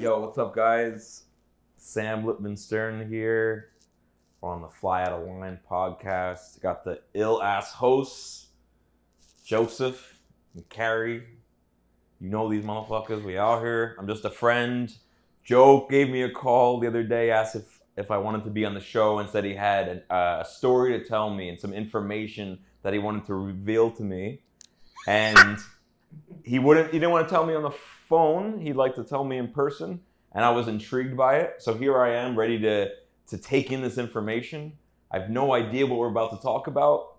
Yo, what's up, guys? Sam Lipman-Stern here. We're on the Fly Out of Line podcast. Got the ill-ass hosts, Joseph and Carrie. You know these motherfuckers. We out here. I'm just a friend. Joe gave me a call the other day, asked if I wanted to be on the show, and said he had a story to tell me and some information that he wanted to reveal to me. And he didn't want to tell me on the phone. He'd like to tell me in person. And I was intrigued by it. So here I am, ready to take in this information. I have no idea what we're about to talk about,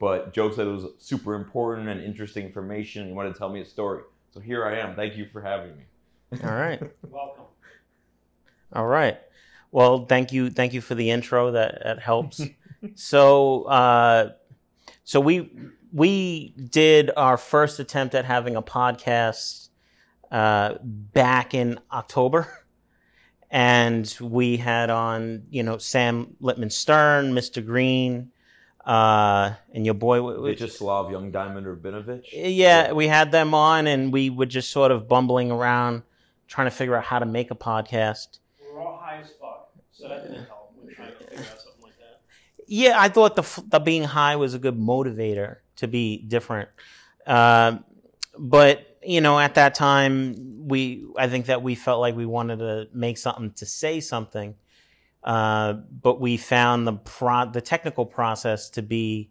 but Joe said it was super important and interesting information. He wanted to tell me a story. So here I am. Thank you for having me. All right. Welcome. All right. Well, thank you for the intro. That helps. So we did our first attempt at having a podcast back in October, and we had on Sam Lipman-Stern, Mr. Green, and your boy Vyacheslav Young Diamond Rabinovich. Yeah, we had them on, and we were just sort of bumbling around trying to figure out how to make a podcast. We're all high as fuck, so that didn't help. We're trying to figure out something like that. Yeah, I thought the being high was a good motivator to be different, but. At that time, I think that we felt like we wanted to make something to say something, but we found the technical process to be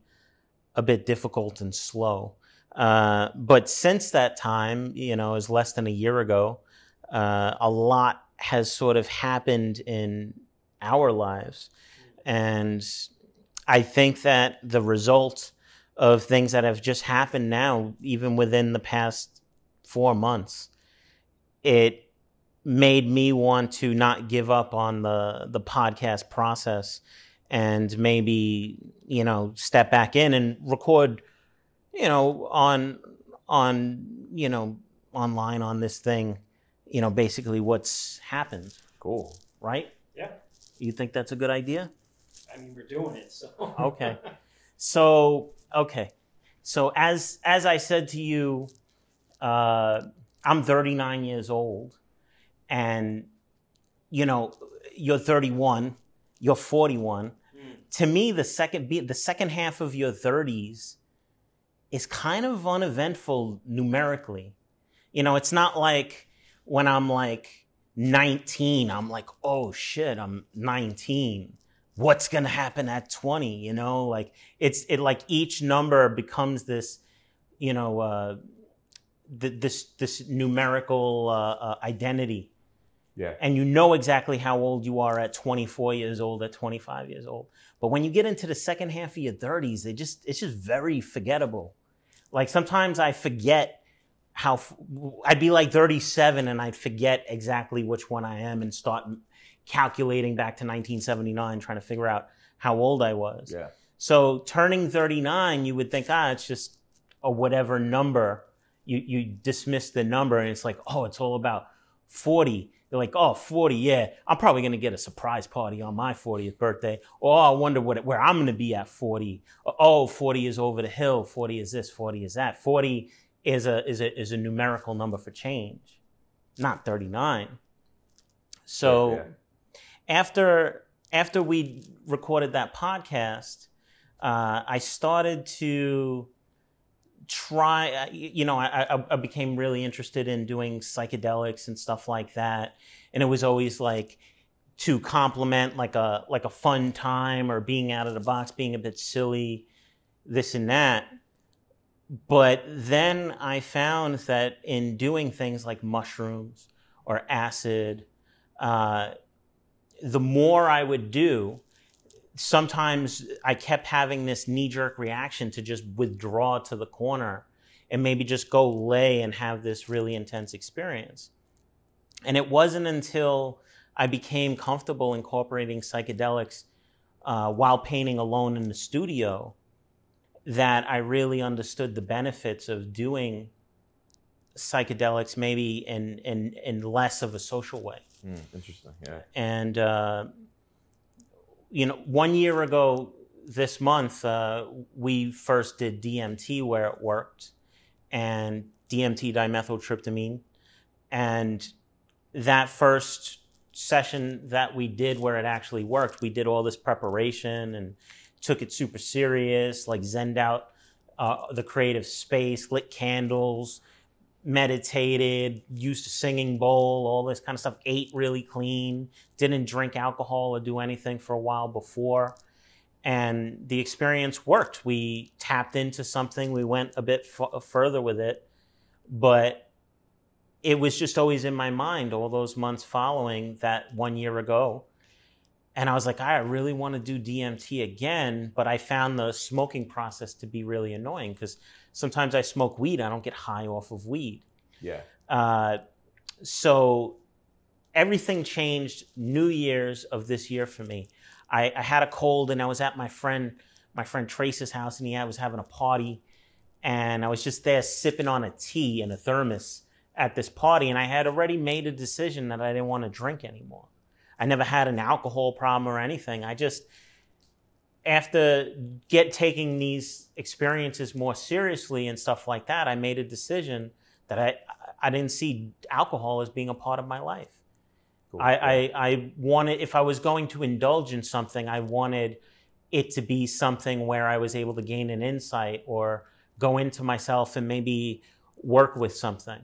a bit difficult and slow. But since that time, it's less than a year ago, a lot has sort of happened in our lives, and I think that the result of things that have just happened now, even within the past 4 months, it made me want to not give up on the podcast process and maybe, step back in and record, online on this thing, basically what's happened. Cool. Right? Yeah. You think that's a good idea? I mean, we're doing it, so. Okay. So as I said to you, I'm 39 years old, and you're 31, you're 41. To me, the second half of your 30s is kind of uneventful numerically. It's not like when I'm like 19, I'm like, oh shit, I'm 19. What's gonna happen at 20? Like it's each number becomes this, this numerical identity. Yeah. And exactly how old you are at 24 years old, at 25 years old. But when you get into the second half of your 30s, it's just very forgettable. Like sometimes I forget how I'd be like 37 and I'd forget exactly which one I am and start calculating back to 1979, trying to figure out how old I was. Yeah. So turning 39, you would think, it's just a whatever number. You dismiss the number and it's like, oh, it's all about 40. You're like, oh, 40, yeah. I'm probably going to get a surprise party on my 40th birthday. Or I wonder where I'm going to be at 40. Or, oh, 40 is over the hill. 40 is this. 40 is that. 40 is a numerical number for change, not 39. So yeah. After we recorded that podcast, I started to I became really interested in doing psychedelics and stuff like that, and it was always like to complement like a fun time or being out of the box, being a bit silly, this and that. But then I found that in doing things like mushrooms or acid, the more I would do, sometimes I kept having this knee-jerk reaction to just withdraw to the corner and maybe just go lay and have this really intense experience. And it wasn't until I became comfortable incorporating psychedelics while painting alone in the studio that I really understood the benefits of doing psychedelics, maybe in less of a social way. Interesting, yeah. And you know, 1 year ago this month, we first did DMT where it worked, and DMT dimethyltryptamine. And that first session that we did where it actually worked, we did all this preparation and took it super serious, like zened out the creative space, lit candles, meditated, used a singing bowl, all this kind of stuff, ate really clean, didn't drink alcohol or do anything for a while before. And the experience worked. We tapped into something. We went a bit further with it, but it was just always in my mind all those months following that 1 year ago. And I was like, I really want to do DMT again, but I found the smoking process to be really annoying because sometimes I smoke weed. I don't get high off of weed. Yeah. So everything changed New Year's of this year for me. I had a cold and I was at my friend Trace's house, and he was having a party, and I was just there sipping on a tea in a thermos at this party, and I had already made a decision that I didn't want to drink anymore. I never had an alcohol problem or anything. I just, after taking these experiences more seriously and stuff like that, I made a decision that I didn't see alcohol as being a part of my life. Cool. I wanted, if I was going to indulge in something, I wanted it to be something where I was able to gain an insight or go into myself and maybe work with something.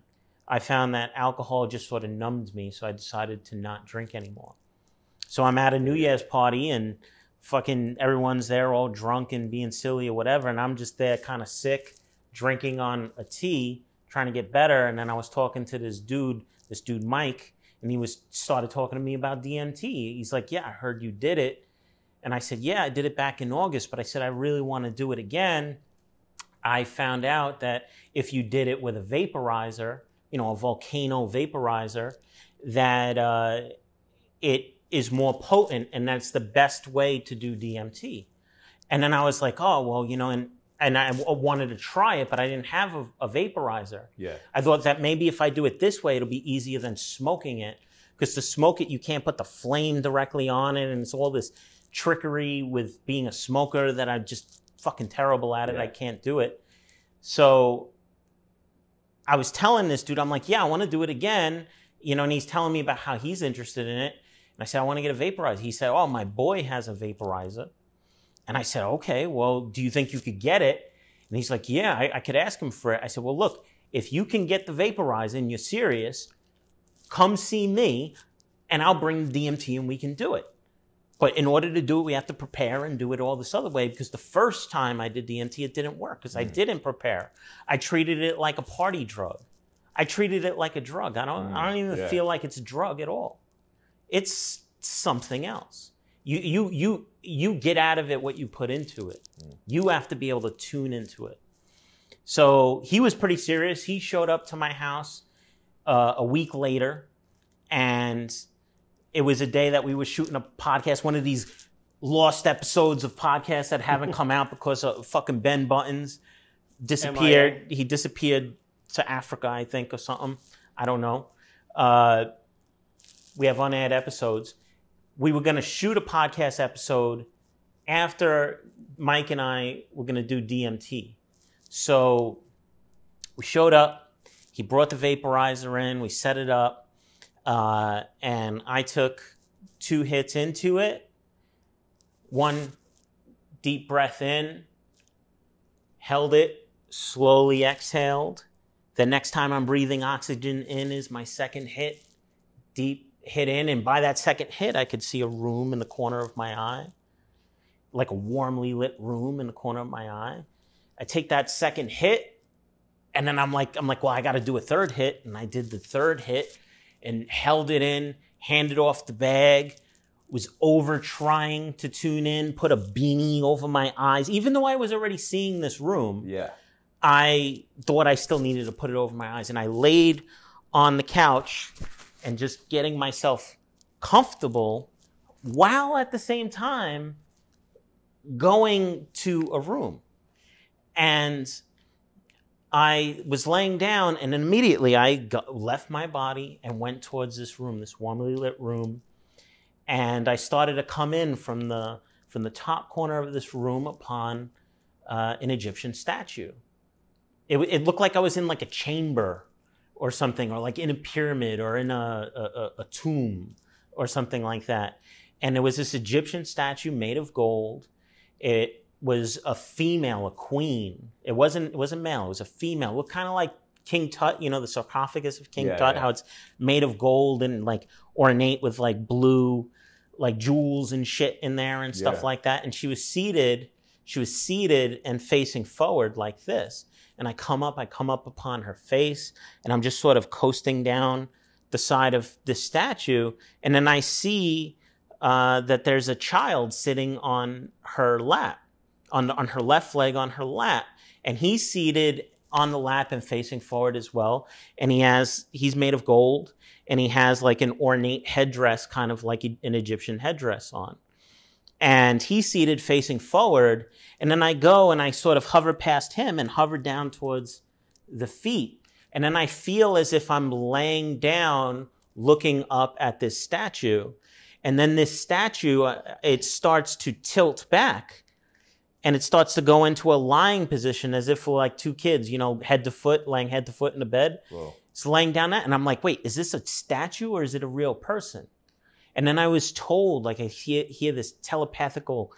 I found that alcohol just sort of numbed me, so I decided to not drink anymore. So I'm at a New Year's party and fucking everyone's there all drunk and being silly or whatever, and I'm just there kind of sick, drinking on a tea, trying to get better. And then I was talking to this dude Mike, and he started talking to me about DMT. He's like, yeah, I heard you did it. And I said, yeah, I did it back in August, but I said, I really want to do it again. I found out that if you did it with a vaporizer, you know, a volcano vaporizer, that it is more potent, and that's the best way to do DMT. And then I was like, oh, well, you know, and I wanted to try it, but I didn't have a vaporizer. Yeah. I thought that maybe if I do it this way, it'll be easier than smoking it, because to smoke it, you can't put the flame directly on it, and it's all this trickery with being a smoker that I'm just fucking terrible at it. Yeah. I can't do it. So I was telling this dude, I'm like, yeah, I want to do it again. You know, and he's telling me about how he's interested in it. And I said, I want to get a vaporizer. He said, oh, my boy has a vaporizer. And I said, okay, well, do you think you could get it? And he's like, yeah, I could ask him for it. I said, well, look, if you can get the vaporizer and you're serious, come see me and I'll bring the DMT and we can do it. But in order to do it, we have to prepare and do it all this other way, because the first time I did DMT, it didn't work because I didn't prepare. I treated it like a party drug. I treated it like a drug. I don't even feel like it's a drug at all. It's something else. You get out of it what you put into it. You have to be able to tune into it. So he was pretty serious. He showed up to my house a week later, and it was a day that we were shooting a podcast, one of these lost episodes of podcasts that haven't come out because of fucking Ben Buttons disappeared. He disappeared to Africa, I think, or something. I don't know. We have unaired episodes. We were going to shoot a podcast episode after Mike and I were going to do DMT. So we showed up. He brought the vaporizer in. We set it up. And I took two hits into it. One deep breath in. Held it. Slowly exhaled. The next time I'm breathing oxygen in is my second hit. Deep hit in, and by that second hit, I could see a room in the corner of my eye, like a warmly lit room in the corner of my eye. I take that second hit, and then I'm like, well, I got to do a third hit, and I did the third hit, and held it in, handed off the bag, was over trying to tune in, put a beanie over my eyes, even though I was already seeing this room. Yeah, I thought I still needed to put it over my eyes, and I laid on the couch and just getting myself comfortable while at the same time going to a room. And I was laying down, and immediately I left my body and went towards this room, this warmly lit room. And I started to come in from the top corner of this room upon an Egyptian statue. It looked like I was in like a chamber or something, or like in a pyramid or in a tomb or something like that. And there was this Egyptian statue made of gold. It was a female, a queen. It wasn't male, it was a female. It looked kind of like King Tut, you know, the sarcophagus of King Tut, how it's made of gold and like ornate with like blue, like jewels and shit in there and stuff like that. And she was seated and facing forward like this. And I come up upon her face, and I'm just sort of coasting down the side of this statue. And then I see that there's a child sitting on her lap, on her left leg on her lap. And he's seated on the lap and facing forward as well. And he's made of gold, and he has like an ornate headdress, kind of like an Egyptian headdress on. And he's seated facing forward. And then I go and I sort of hover past him and hover down towards the feet. And then I feel as if I'm laying down, looking up at this statue. And then this statue, it starts to tilt back. And it starts to go into a lying position as if we're like two kids, you know, head to foot, laying head to foot in the bed. Whoa. It's laying down that. And I'm like, wait, is this a statue or is it a real person? And then I was told, like, I hear this telepathical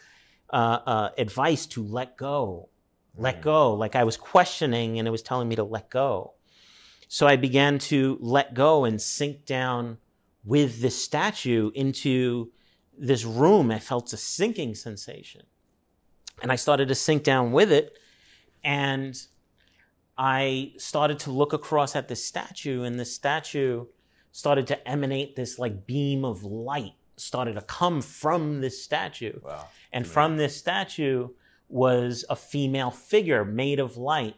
advice to let go, let go. Like, I was questioning, and it was telling me to let go. So I began to let go and sink down with this statue into this room. I felt a sinking sensation. And I started to sink down with it. And I started to look across at this statue, and this statue started to emanate this like beam of light, started to come from this statue. Wow. And from this statue was a female figure made of light,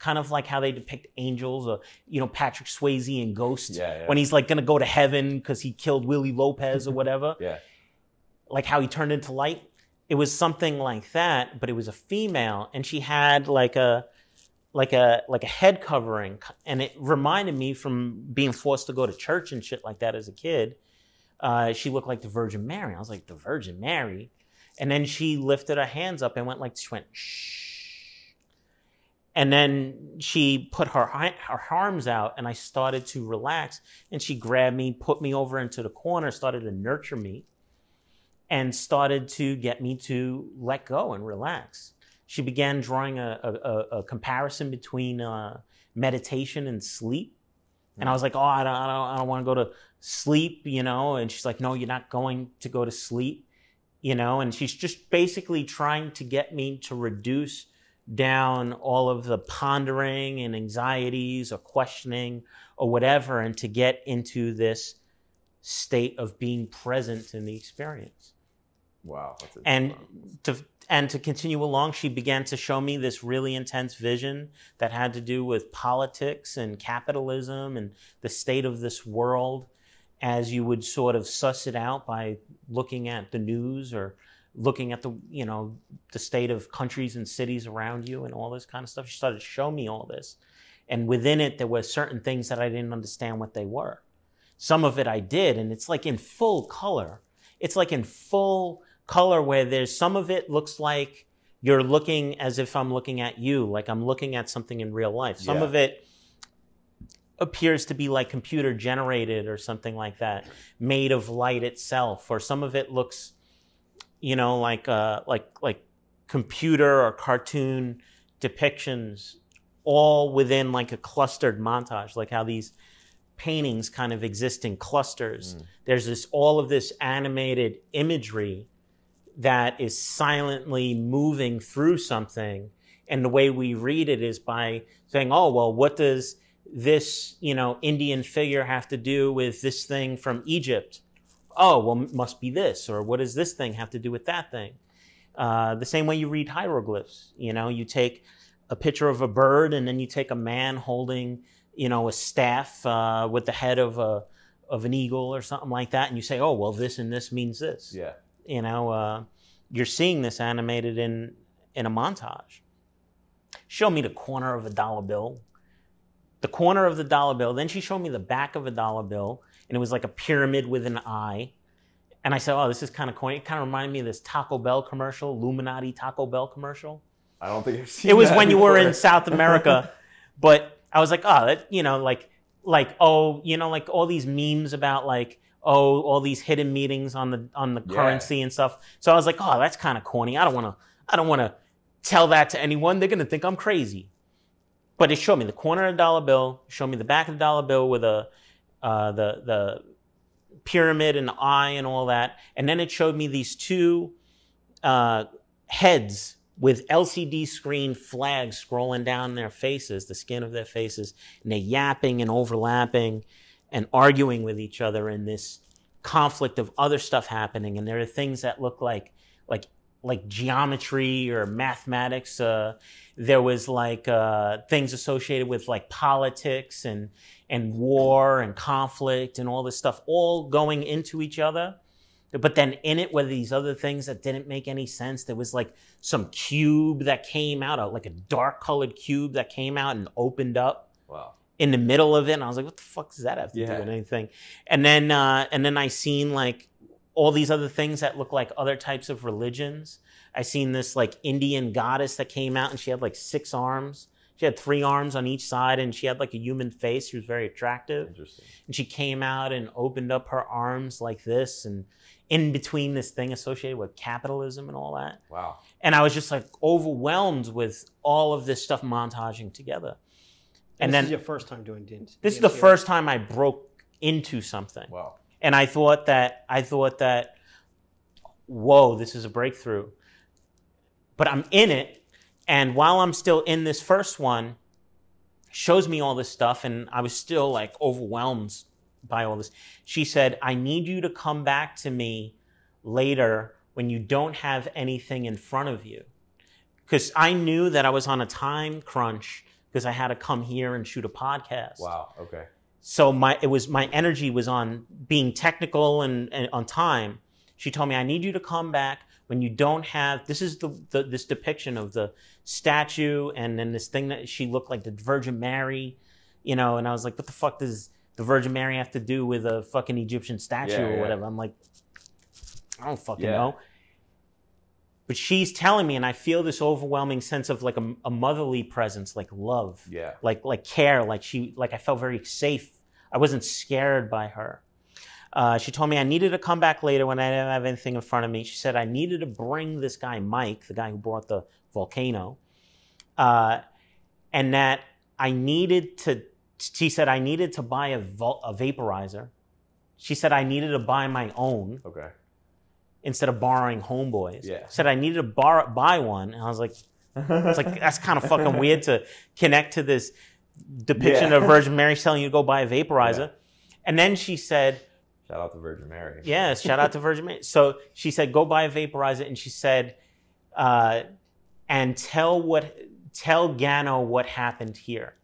kind of like how they depict angels, or, you know, Patrick Swayze in Ghost, when he's like going to go to heaven because he killed Willie Lopez or whatever. Like how he turned into light. It was something like that, but it was a female, and she had like a head covering, and it reminded me from being forced to go to church and shit like that as a kid. She looked like the Virgin Mary. I was like, the Virgin Mary? And then she lifted her hands up and went like, she went, shh. And then she put her arms out, and I started to relax, and she grabbed me, put me over into the corner, started to nurture me, and started to get me to let go and relax. She began drawing a comparison between meditation and sleep. And I was like, oh, I don't want to go to sleep, you know? And she's like, no, you're not going to go to sleep, you know? And she's just basically trying to get me to reduce down all of the pondering and anxieties or questioning or whatever, and to get into this state of being present in the experience. Wow. And to continue along, she began to show me this really intense vision that had to do with politics and capitalism and the state of this world, as you would sort of suss it out by looking at the news or looking at the, you know, the state of countries and cities around you and all this kind of stuff. She started to show me all this. And within it, there were certain things that I didn't understand what they were. Some of it I did, and it's like in full color. It's like in full color, where there's some of it looks like you're looking as if I'm looking at you, like I'm looking at something in real life. Some of it appears to be like computer generated or something like that, made of light itself. Or some of it looks, you know, like computer or cartoon depictions, all within like a clustered montage, like how these paintings kind of exist in clusters. There's all of this animated imagery that is silently moving through something, and the way we read it is by saying, oh, well, what does this, you know, Indian figure have to do with this thing from Egypt? Oh, well, it must be this. Or what does this thing have to do with that thing? The same way you read hieroglyphs, you know, you take a picture of a bird, and then you take a man holding, you know, a staff with the head of an eagle or something like that, and you say, oh, well, this and this means this. Yeah. You know, you're seeing this animated in a montage. Show me the corner of a dollar bill. The corner of the dollar bill. Then she showed me the back of a dollar bill, and it was like a pyramid with an eye. And I said, oh, this is kind of corny. It kind of reminded me of this Taco Bell commercial, Illuminati Taco Bell commercial. I don't think I've seen it. It was that when before. You were in South America. But I was like, oh, that, you know, like, oh, you know, like all these memes about like, oh, all these hidden meetings on the currency and stuff. So I was like, oh, that's kind of corny. I don't want to tell that to anyone. They're going to think I'm crazy. But it showed me the corner of the dollar bill, showed me the back of the dollar bill with a, the pyramid and the eye and all that. And then it showed me these two heads with LCD screen flags scrolling down their faces, the skin of their faces, and they're yapping and overlapping and arguing with each other in this conflict of other stuff happening. And there are things that look like geometry or mathematics. There was like things associated with like politics and war and conflict and all this stuff all going into each other. But then in it were these other things that didn't make any sense. There was like some cube that came out, like a dark colored cube that came out and opened up. Wow. In the middle of it. And I was like, what the fuck does that have to do with anything? And then I seen like all these other things that look like other types of religions. I seen this like Indian goddess that came out and she had like 6 arms. She had 3 arms on each side and she had like a human face. She was very attractive. Interesting. And she came out and opened up her arms like this and in between this thing associated with capitalism and all that. Wow. And I was just like overwhelmed with all of this stuff montaging together. And this then, is your first time doing DMT? This is the first time I broke into something. Wow. And I thought that, whoa, this is a breakthrough. But I'm in it. And while I'm still in this first one, shows me all this stuff. And I was still like overwhelmed by all this. She said, I need you to come back to me later when you don't have anything in front of you. Because I knew that I was on a time crunch because I had to come here and shoot a podcast. Wow, okay. So my energy was on being technical and on time. She told me, I need you to come back when you don't have, this is this depiction of the statue and then this thing that she looked like the Virgin Mary, you know, and I was like, what the fuck does the Virgin Mary have to do with a fucking Egyptian statue or whatever? I'm like, I don't fucking know. But she's telling me, and I feel this overwhelming sense of like a motherly presence, like love, like care, like I felt very safe. I wasn't scared by her. She told me I needed to come back later when I didn't have anything in front of me. She said I needed to bring this guy Mike, the guy who brought the volcano, and that I needed to. She said I needed to buy a vaporizer. She said I needed to buy my own. Okay. Instead of borrowing homeboys, said I needed to buy one, and I was like, "It's like that's kind of fucking weird to connect to this depiction of Virgin Mary telling you to go buy a vaporizer." Yeah. And then she said, "Shout out to Virgin Mary." Yes, shout out to Virgin Mary. So she said, "Go buy a vaporizer," and she said, "And tell Gano what happened here."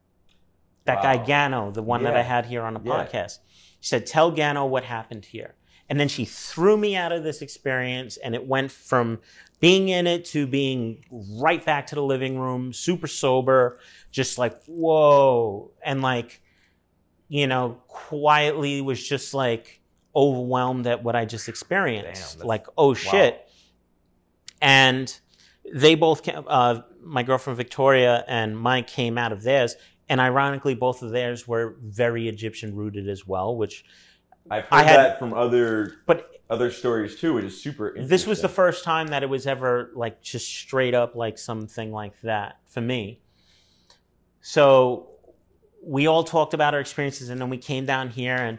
That guy Gano, the one that I had here on the podcast, she said, "Tell Gano what happened here." And then she threw me out of this experience, and it went from being in it to being right back to the living room, super sober, just like, whoa. And like, you know, quietly was just like overwhelmed at what I just experienced. Damn, like, oh shit. Wow. And they both came, my girlfriend Victoria and Mike came out of theirs. And ironically, both of theirs were very Egyptian rooted as well, which... I've heard that from other stories too, which is super interesting. This was the first time that it was ever like just straight up like something like that for me. So we all talked about our experiences, and then we came down here and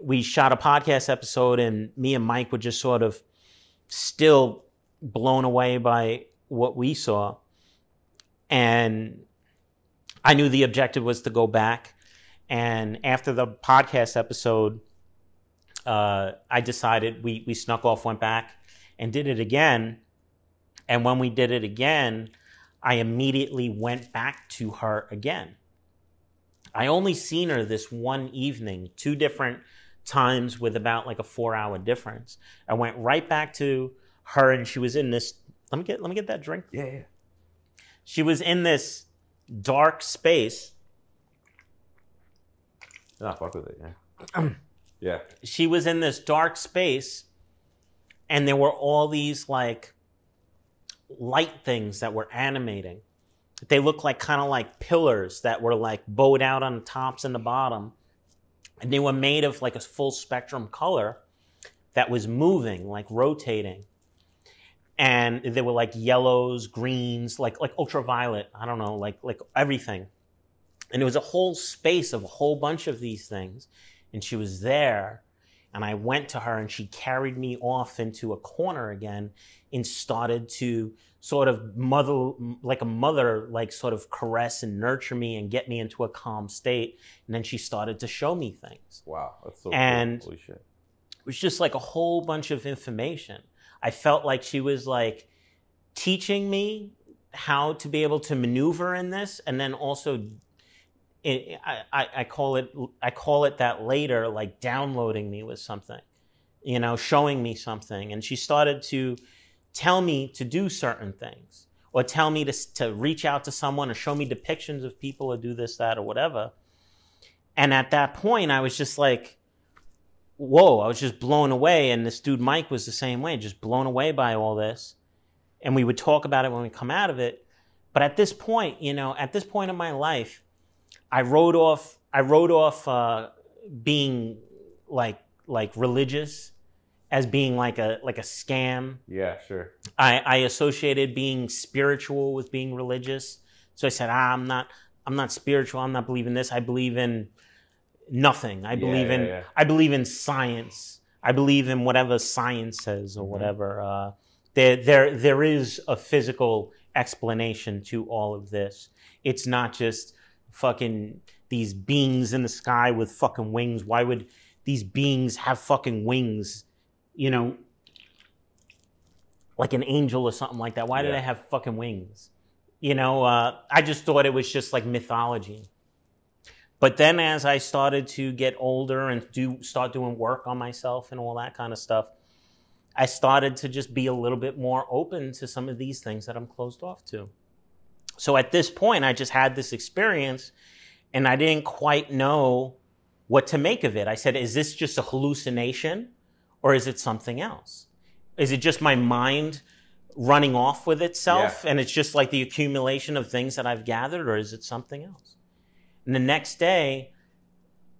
we shot a podcast episode, and me and Mike were just sort of still blown away by what we saw. And I knew the objective was to go back. And after the podcast episode, I decided we snuck off, went back and did it again. And when we did it again, I immediately went back to her again. I only seen her this one evening, 2 different times with about like a 4-hour difference. I went right back to her, and she was in this, let me get that drink. Yeah. She was in this dark space. No, fuck with it, yeah. She was in this dark space And there were all these like light things that were animating. They looked like kind of like pillars that were like bowed out on the tops and the bottom. And they were made of like a full spectrum color that was moving, like rotating. And they were like yellows, greens, like ultraviolet, I don't know, like everything. And it was a whole space of a whole bunch of these things. And she was there. And I went to her and she carried me off into a corner again and started to sort of mother, like caress and nurture me and get me into a calm state. And then she started to show me things. Wow, that's so cool. Holy shit. It was just like a whole bunch of information. I felt like she was like teaching me how to be able to maneuver in this, and then also I call it that later, like downloading me with something, you know, showing me something. And she started to tell me to do certain things, or tell me to reach out to someone, or show me depictions of people, or do this, that, or whatever. And at that point, I was just like, whoa, I was just blown away. And this dude, Mike, was the same way, just blown away by all this. And we would talk about it when we come out of it. But at this point, you know, at this point in my life, I wrote off being like religious as being like a scam. Yeah, sure. I associated being spiritual with being religious. So I said, I'm not spiritual. I'm not believing this. I believe in nothing. I believe in I believe in science. I believe in whatever science says or whatever. There is a physical explanation to all of this. It's not just fucking these beings in the sky with fucking wings. Why would these beings have fucking wings? You know, like an angel or something like that. Why do they have fucking wings? You know, I just thought it was just like mythology. But then as I started to get older and start doing work on myself and all that kind of stuff, I started to just be a little bit more open to some of these things that I'm closed off to. So at this point, I just had this experience and I didn't quite know what to make of it. I said, is this just a hallucination or is it something else? Is it just my mind running off with itself and it's just like the accumulation of things that I've gathered, or is it something else? And the next day,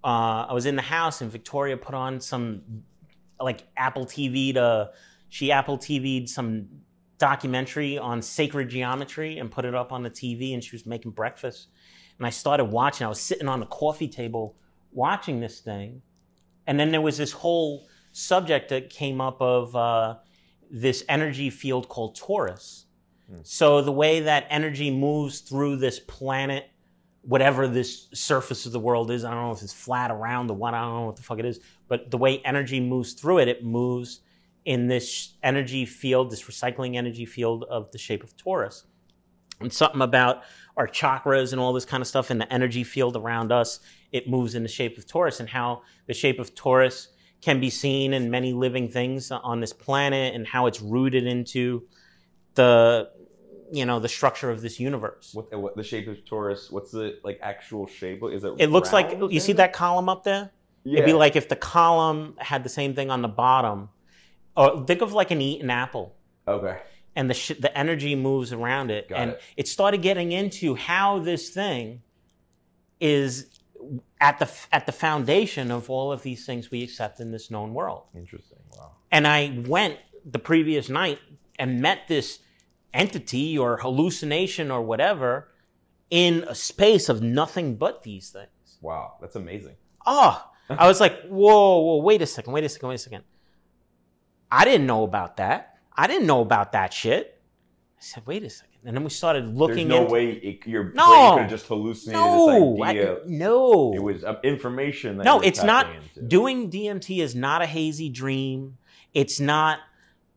I was in the house and Victoria put on some like Apple TV'd some documentary on sacred geometry and put it up on the TV, and she was making breakfast. And I started watching. I was sitting on the coffee table watching this thing. And then there was this whole subject that came up of this energy field called Taurus. Mm. So the way that energy moves through this planet, whatever this surface of the world is, I don't know if it's flat, around, or what, I don't know what the fuck it is, but the way energy moves through it, it moves in this energy field, this recycling energy field of the shape of Taurus. And something about our chakras and all this kind of stuff and the energy field around us, it moves in the shape of Taurus, and how the shape of Taurus can be seen in many living things on this planet, and how it's rooted into the, you know, the structure of this universe. What the shape of Taurus, what's the like actual shape? Is it? It looks like, you see that column up there? Yeah. It'd be like if the column had the same thing on the bottom. Oh, think of like an eaten apple. Okay. And the energy moves around it. It started getting into how this thing is at the foundation of all of these things we accept in this known world. Interesting. Wow. And I went the previous night and met this entity or hallucination or whatever in a space of nothing but these things. Wow. That's amazing. Oh, I was like, whoa, wait a second. I didn't know about that. I didn't know about that shit. I said, wait a second. And then we started looking into... There's no way your brain could have just hallucinated this idea. No. It was information that you were tapping into. Doing DMT is not a hazy dream. It's not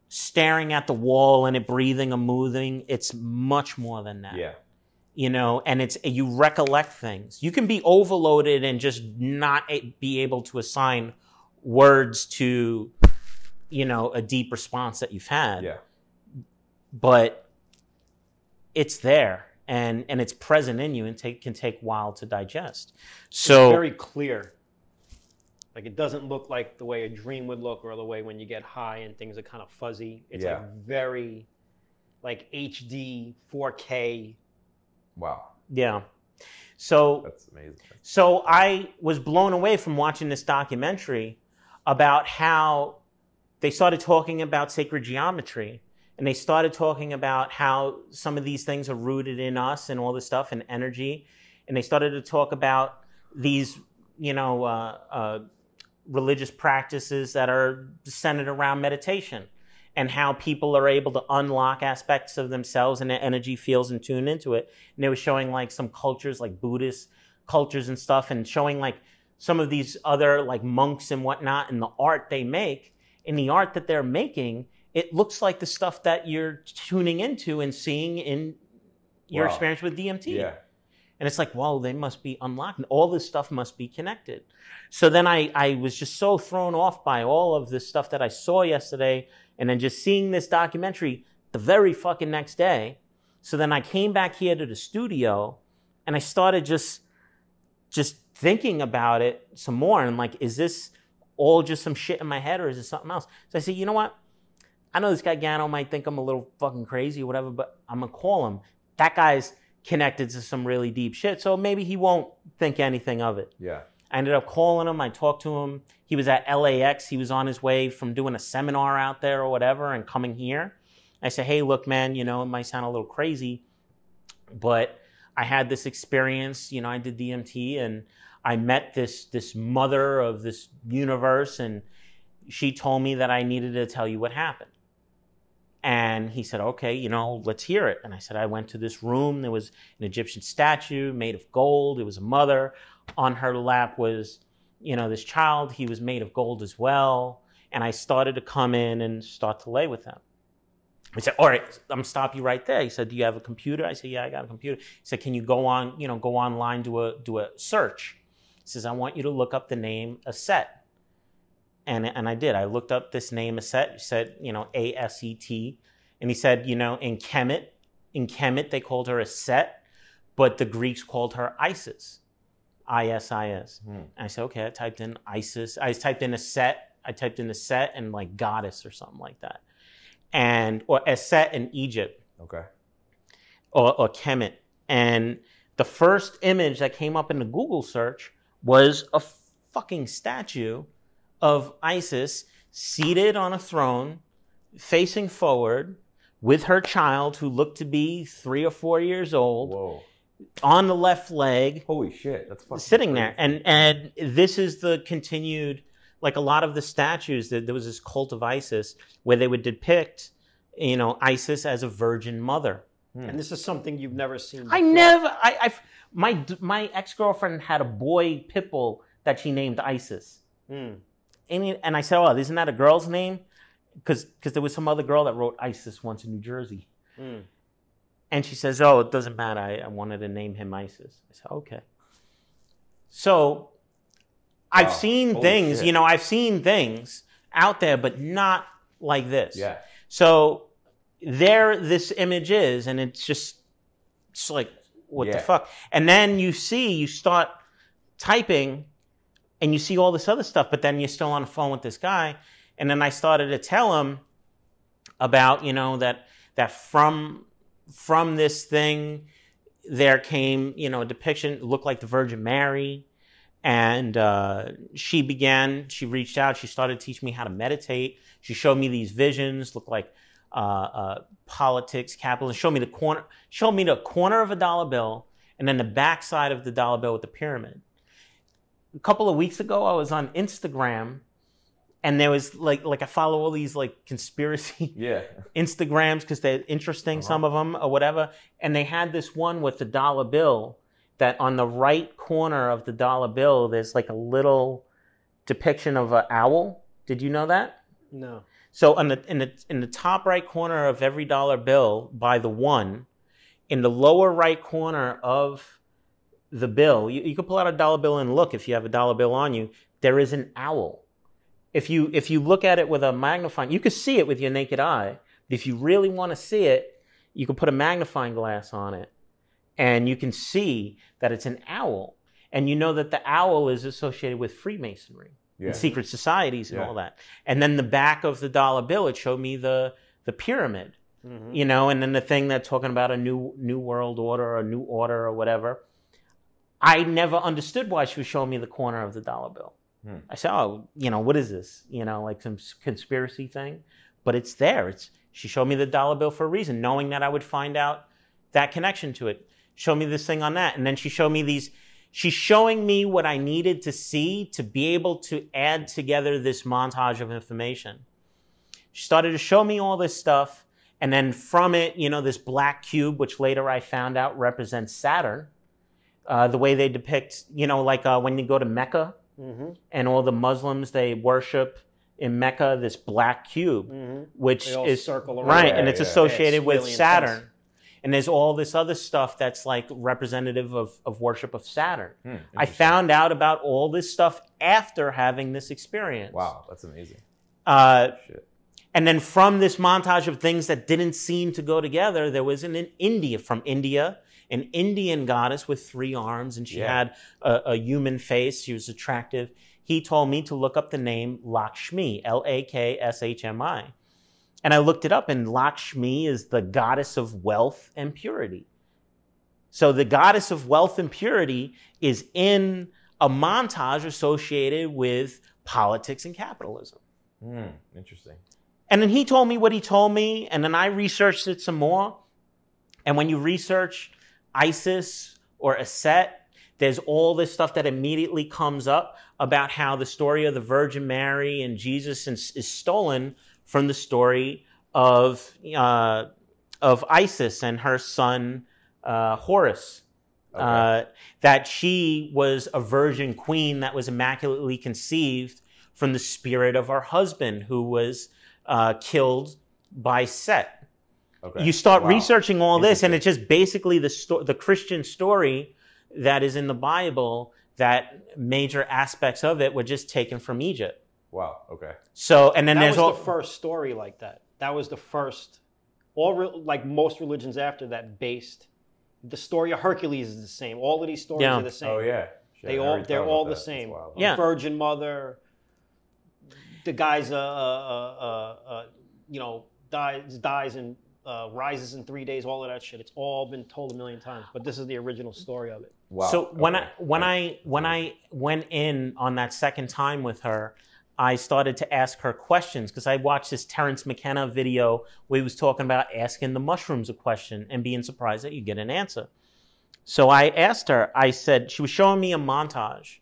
staring at the wall and it breathing or moving. It's much more than that. Yeah. You know, and it's, you recollect things. You can be overloaded and just not be able to assign words to... you know, a deep response that you've had. Yeah. But it's there and it's present in you and can take a while to digest. So it's very clear. Like it doesn't look like the way a dream would look or the way when you get high and things are kind of fuzzy. It's like very like HD, 4K. Wow. Yeah. So that's amazing. So I was blown away from watching this documentary about how they started talking about sacred geometry and they started talking about how some of these things are rooted in us and all this stuff and energy. And they started to talk about these, you know, religious practices that are centered around meditation and how people are able to unlock aspects of themselves and their energy fields and tune into it. And they were showing like some cultures, like Buddhist cultures and stuff, and showing like some of these other like monks and whatnot and the art they make. In the art that they're making, it looks like the stuff that you're tuning into and seeing in your experience with DMT. Yeah. And it's like, whoa, they must be unlocked. And all this stuff must be connected. So then I was just so thrown off by all of this stuff that I saw yesterday. And then just seeing this documentary the very fucking next day. So then I came back here to the studio and I started just thinking about it some more. And I'm like, is this all just some shit in my head or is it something else? So I said, you know what? I know this guy Gano might think I'm a little fucking crazy or whatever, but I'm going to call him. That guy's connected to some really deep shit, so maybe he won't think anything of it. Yeah. I ended up calling him. I talked to him. He was at LAX. He was on his way from doing a seminar out there or whatever and coming here. I said, hey, look, man, you know, it might sound a little crazy, but I had this experience. You know, I did DMT, and I met this mother of this universe, and she told me that I needed to tell you what happened. And he said, okay, you know, let's hear it. And I said, I went to this room. There was an Egyptian statue made of gold. It was a mother. On her lap was, you know, this child. He was made of gold as well. And I started to come in and start to lay with him. I said, all right, I'm going to stop you right there. He said, do you have a computer? I said, yeah, I got a computer. He said, can you go on, you know, go online, do a search? He says, I want you to look up the name Auset. And I did. I looked up this name, Auset. He said, you know, A-S-E-T. And he said, you know, in Kemet, they called her Auset, but the Greeks called her Isis. I-S-I-S. And I said, okay, I typed in Isis. I typed in Auset. I typed in Auset and like goddess or something like that. And, or Auset in Egypt. Okay. Or Kemet. And the first image that came up in the Google search was a fucking statue of Isis seated on a throne, facing forward, with her child who looked to be 3 or 4 years old. Whoa. On the left leg. Holy shit, that's fucking sitting crazy. There. And this is the continued, like a lot of the statues, that there was this cult of Isis where they would depict, you know, Isis as a virgin mother. Hmm. And this is something you've never seen before. My ex-girlfriend had a boy pit bull that she named Isis. Hmm. And I said, oh, isn't that a girl's name? Because there was some other girl that wrote Isis once in New Jersey. Mm. And she says, oh, it doesn't matter. I wanted to name him Isis. I said, okay. So I've seen things, shit. You know, I've seen things out there, but not like this. Yeah. So there this image is, and it's like, what the fuck? And then you start typing, and you see all this other stuff, but then you're still on the phone with this guy. And then I started to tell him about, you know, that from this thing, there came, you know, a depiction. It looked like the Virgin Mary. And she reached out. She started to teach me how to meditate. She showed me these visions, looked like politics, capitalism. Showed me the corner of a dollar bill and then the backside of the dollar bill with the pyramid. A couple of weeks ago, I was on Instagram, and there was like I follow all these like conspiracy Instagrams because they're interesting, some of them or whatever. And they had this one with the dollar bill that on the right corner of the dollar bill, there's like a little depiction of an owl. Did you know that? No. So on in the top right corner of every dollar bill by the one, in the lower right corner of the bill, you can pull out a dollar bill and look if you have a dollar bill on you, there is an owl. If you look at it with a magnifying, you could see it with your naked eye. But if you really want to see it, you can put a magnifying glass on it and you can see that it's an owl. And you know that the owl is associated with Freemasonry. and secret societies and all that. And then the back of the dollar bill, it showed me the pyramid, you know, and then the thing that's talking about a new world order or new order or whatever. I never understood why she was showing me the corner of the dollar bill. I said, oh, you know, what is this? You know, like some conspiracy thing. But it's there. It's she showed me the dollar bill for a reason, knowing that I would find out that connection to it. Show me this thing on that. And then she showed me these. She's showing me what I needed to see to be able to add together this montage of information. She started to show me all this stuff. And then from it, you know, this black cube, which later I found out represents Saturn. The way they depict, you know, like when you go to Mecca and all the Muslims, they worship in Mecca this black cube, which is circle around. Right, and it's associated it's with really Saturn. Intense. And there's all this other stuff that's like representative of worship of Saturn. I found out about all this stuff after having this experience. Wow, that's amazing. And then from this montage of things that didn't seem to go together, there was an Indian goddess with three arms, and she had a human face. She was attractive. He told me to look up the name Lakshmi, L-A-K-S-H-M-I. And I looked it up, and Lakshmi is the goddess of wealth and purity. So the goddess of wealth and purity is in a montage associated with politics and capitalism. Interesting. And then he told me what he told me, and then I researched it some more. And when you research Isis or Auset, there's all this stuff that immediately comes up about how the story of the Virgin Mary and Jesus is stolen from the story of Isis and her son Horus. Okay. That she was a virgin queen that was immaculately conceived from the spirit of her husband, who was killed by Set. Okay. You start researching all this, and it's just basically the Christian story that is in the Bible, that major aspects of it were just taken from Egypt. Wow, okay. So, and then that there's all... That was the first story like that. That was the first... like most religions after that based... The story of Hercules is the same. All of these stories are the same. Oh, yeah. They're all the same. Yeah. Virgin Mother, the guy's you know, dies and... rises in 3 days, all of that shit. It's all been told a million times, but this is the original story of it. Wow. So when I went in on that second time with her, I started to ask her questions, because I watched this Terrence McKenna video where he was talking about asking the mushrooms a question and being surprised that you get an answer. So I asked her, I said, she was showing me a montage,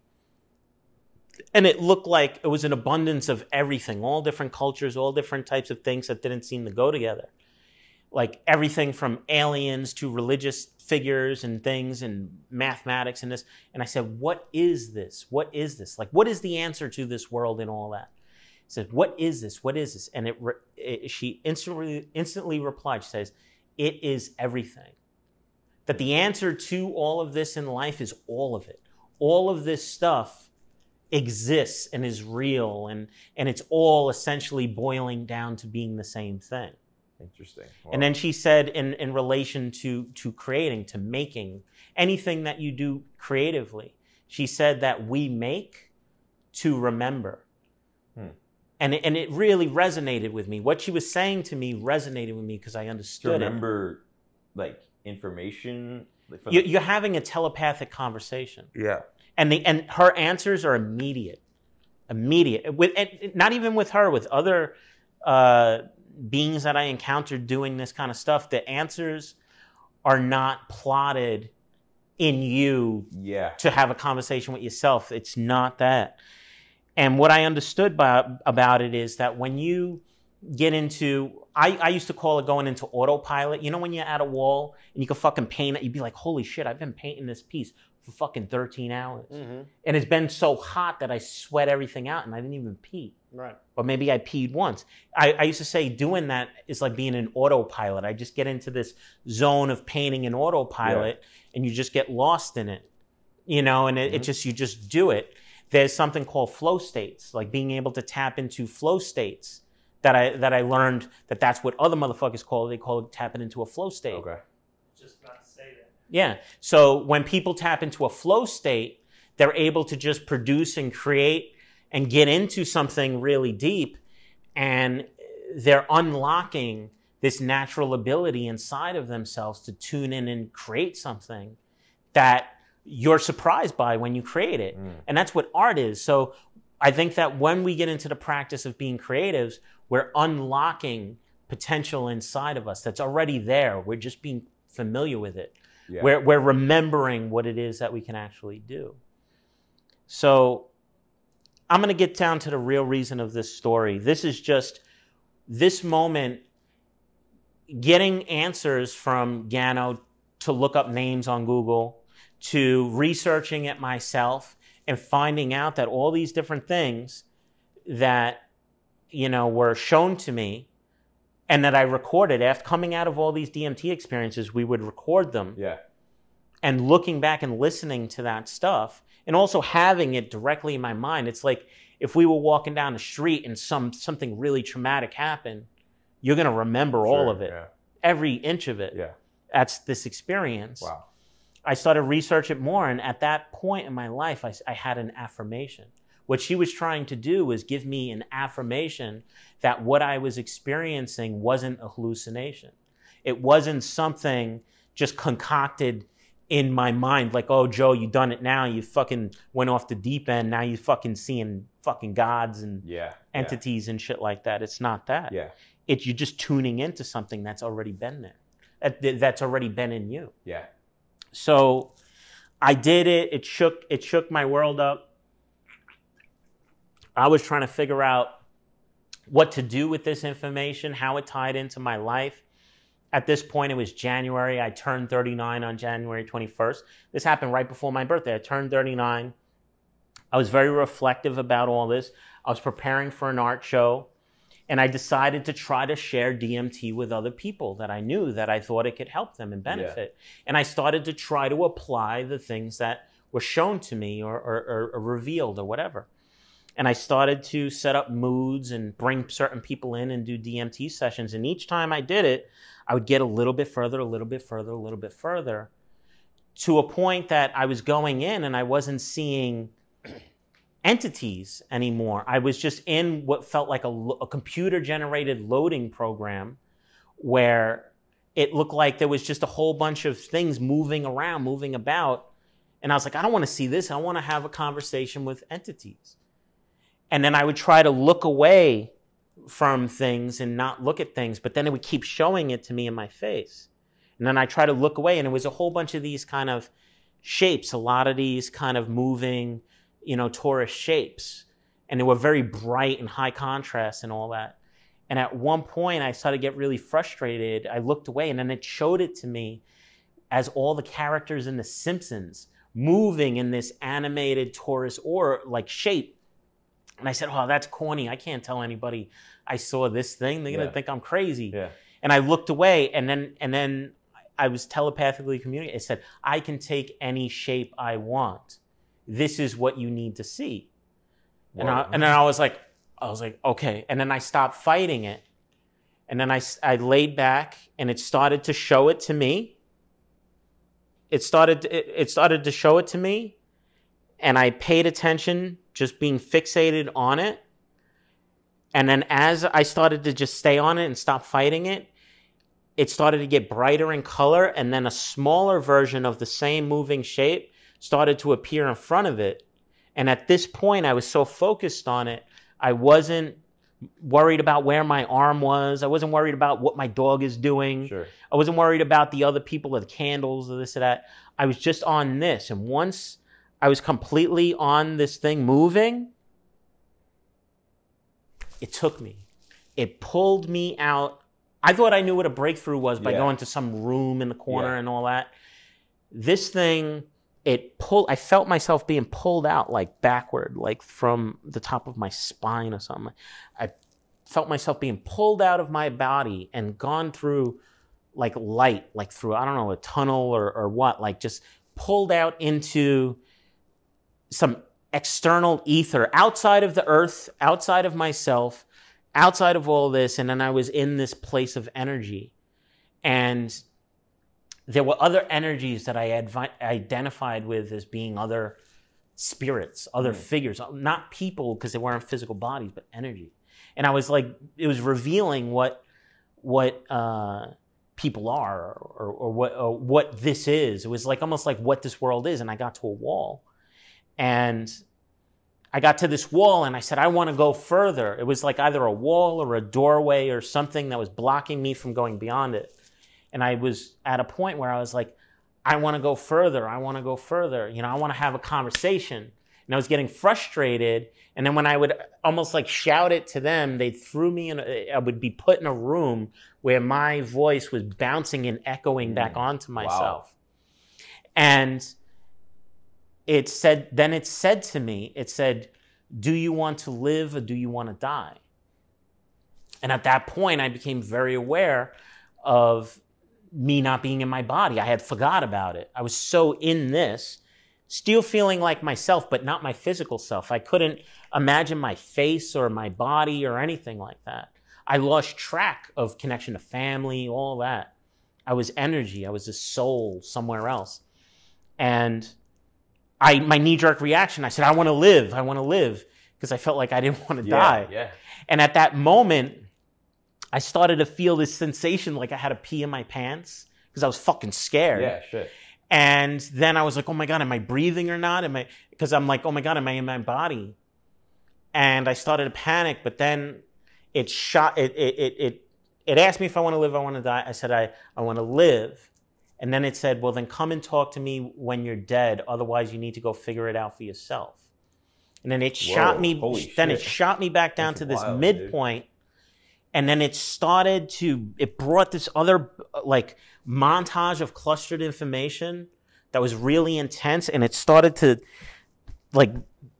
and it looked like it was an abundance of everything, all different cultures, all different types of things that didn't seem to go together. Like everything from aliens to religious figures and things and mathematics and this. And I said, what is this? What is this? Like, what is the answer to this world and all that? I said, what is this? What is this? And she instantly replied. She says, it is everything. That the answer to all of this in life is all of it. All of this stuff exists and is real. And it's all essentially boiling down to being the same thing. Interesting. Wow. And then she said, in relation to creating, to making, anything that you do creatively, she said that we make to remember. And it really resonated with me. What she was saying to me resonated with me, because I understood it. To remember, like, information? Like you're having a telepathic conversation. Yeah. And her answers are immediate. Immediate. Not even with her, with other... beings that I encountered doing this kind of stuff, the answers are not plotted in you to have a conversation with yourself. It's not that. And what I understood about it is that when you get into, I used to call it going into autopilot. You know, when you're at a wall and you can fucking paint it, you'd be like, holy shit, I've been painting this piece for fucking 13 hours. And it's been so hot that I sweat everything out and I didn't even pee. Right. Or maybe I peed once. I used to say doing that is like being an autopilot. I just get into this zone of painting an autopilot and you just get lost in it. You know, and it just, you just do it. There's something called flow states, like being able to tap into flow states that I learned that's what other motherfuckers call it. They call it tapping into a flow state. Okay. Just about to say that. Yeah. So when people tap into a flow state, they're able to just produce and create and get into something really deep, and they're unlocking this natural ability inside of themselves to tune in and create something that you're surprised by when you create it. Mm. And that's what art is. So I think that when we get into the practice of being creatives, we're unlocking potential inside of us that's already there. We're just being familiar with it. Yeah. We're remembering what it is that we can actually do. So I'm going to get down to the real reason of this story. This is just this moment getting answers from Gano to look up names on Google, to researching it myself and finding out that all these different things that, you know, were shown to me and that I recorded after coming out of all these DMT experiences, we would record them. Yeah. And looking back and listening to that stuff and also having it directly in my mind. It's like if we were walking down the street and something really traumatic happened, you're going to remember all of it, yeah. Every inch of it. Yeah. That's this experience. Wow. I started researching it more, and at that point in my life, I had an affirmation. What she was trying to do was give me an affirmation that what I was experiencing wasn't a hallucination. It wasn't something just concocted in my mind, like, oh, Joe, you done it now. You fucking went off the deep end. Now you fucking seeing fucking gods and entities and shit like that. It's not that. Yeah. You're just tuning into something that's already been there, that's already been in you. Yeah. So I did it. It shook my world up. I was trying to figure out what to do with this information, how it tied into my life. At this point, it was January. I turned 39 on January 21st. This happened right before my birthday. I turned 39. I was very reflective about all this. I was preparing for an art show, and I decided to try to share DMT with other people that I knew that I thought it could help them and benefit. Yeah. And I started to try to apply the things that were shown to me or revealed or whatever. And I started to set up moods and bring certain people in and do DMT sessions. And each time I did it, I would get a little bit further, a little bit further, a little bit further, to a point that I was going in and I wasn't seeing entities anymore. I was just in what felt like a computer-generated loading program where it looked like there was just a whole bunch of things moving around, moving about. And I was like, I don't want to see this. I want to have a conversation with entities. And then I would try to look away from things and not look at things, but then it would keep showing it to me in my face. And then I try to look away, and it was a whole bunch of these kind of shapes, a lot of these kind of moving, you know, Taurus shapes, and they were very bright and high contrast and all that. And at one point I started to get really frustrated. I looked away, and then it showed it to me as all the characters in The Simpsons moving in this animated Taurus or like shape. And I said, oh, that's corny. I can't tell anybody I saw this thing. They're gonna think I'm crazy. Yeah. And I looked away, and then I was telepathically communicating. It said, I can take any shape I want. This is what you need to see. Wow. And then I was like, okay. And then I stopped fighting it. And then I laid back, and it started to show it to me. It started to show it to me. And I paid attention, just being fixated on it. And then as I started to just stay on it and stop fighting it, it started to get brighter in color. And then a smaller version of the same moving shape started to appear in front of it. And at this point, I was so focused on it, I wasn't worried about where my arm was. I wasn't worried about what my dog is doing. Sure. I wasn't worried about the other people or the candles or this or that. I was just on this. And once I was completely on this thing moving, it took me. It pulled me out. I thought I knew what a breakthrough was by going to some room in the corner and all that. This thing... I felt myself being pulled out, like backward, like from the top of my spine or something. I felt myself being pulled out of my body and gone through like light, like through, I don't know, a tunnel or what, like just pulled out into some external ether outside of the earth, outside of myself, outside of all this. And then I was in this place of energy, and there were other energies that I identified with as being other spirits, other figures, not people because they weren't physical bodies, but energy. And I was like, it was revealing what people are, or what this is. It was like almost like what this world is. And I got to a wall, and I got to this wall, and I said, I want to go further. It was like either a wall or a doorway or something that was blocking me from going beyond it. And I was at a point where I was like, I want to go further. I want to go further. You know, I want to have a conversation. And I was getting frustrated. And then when I would almost like shout it to them, they threw me in. I would be put in a room where my voice was bouncing and echoing back onto myself. Wow. And it said, then it said to me, it said, do you want to live or do you want to die? And at that point, I became very aware of me not being in my body. I had forgot about it. I was so in this, still feeling like myself, but not my physical self. I couldn't imagine my face or my body or anything like that. I lost track of connection to family, all that. I was energy. I was a soul somewhere else. And my knee-jerk reaction, I said, I want to live. I want to live, because I felt like I didn't want to die. Yeah. And at that moment, I started to feel this sensation like I had to pee in my pants because I was fucking scared. Yeah, shit. And then I was like, oh my God, am I breathing or not? Because I'm like, oh my God, am I in my body? And I started to panic, but then it asked me if I want to live, I want to die. I said, I want to live. And then it said, well, then come and talk to me when you're dead. Otherwise, you need to go figure it out for yourself. And then it shot me. Then it shot me back down to this midpoint. And then it started to, it brought this other like montage of clustered information that was really intense. And it started to like,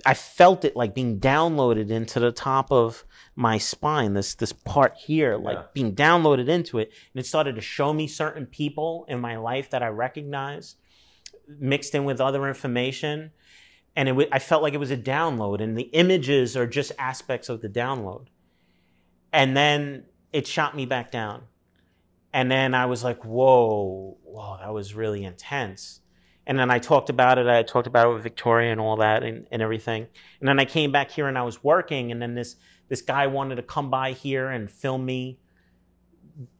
I felt it like being downloaded into the top of my spine, this part here, like being downloaded into it. And it started to show me certain people in my life that I recognized, mixed in with other information. And I felt like it was a download, and the images are just aspects of the download. And then it shot me back down. And then I was like, whoa, that was really intense. And then I talked about it. I talked about it with Victoria and all that and everything. And then I came back here and I was working. And then this guy wanted to come by here and film me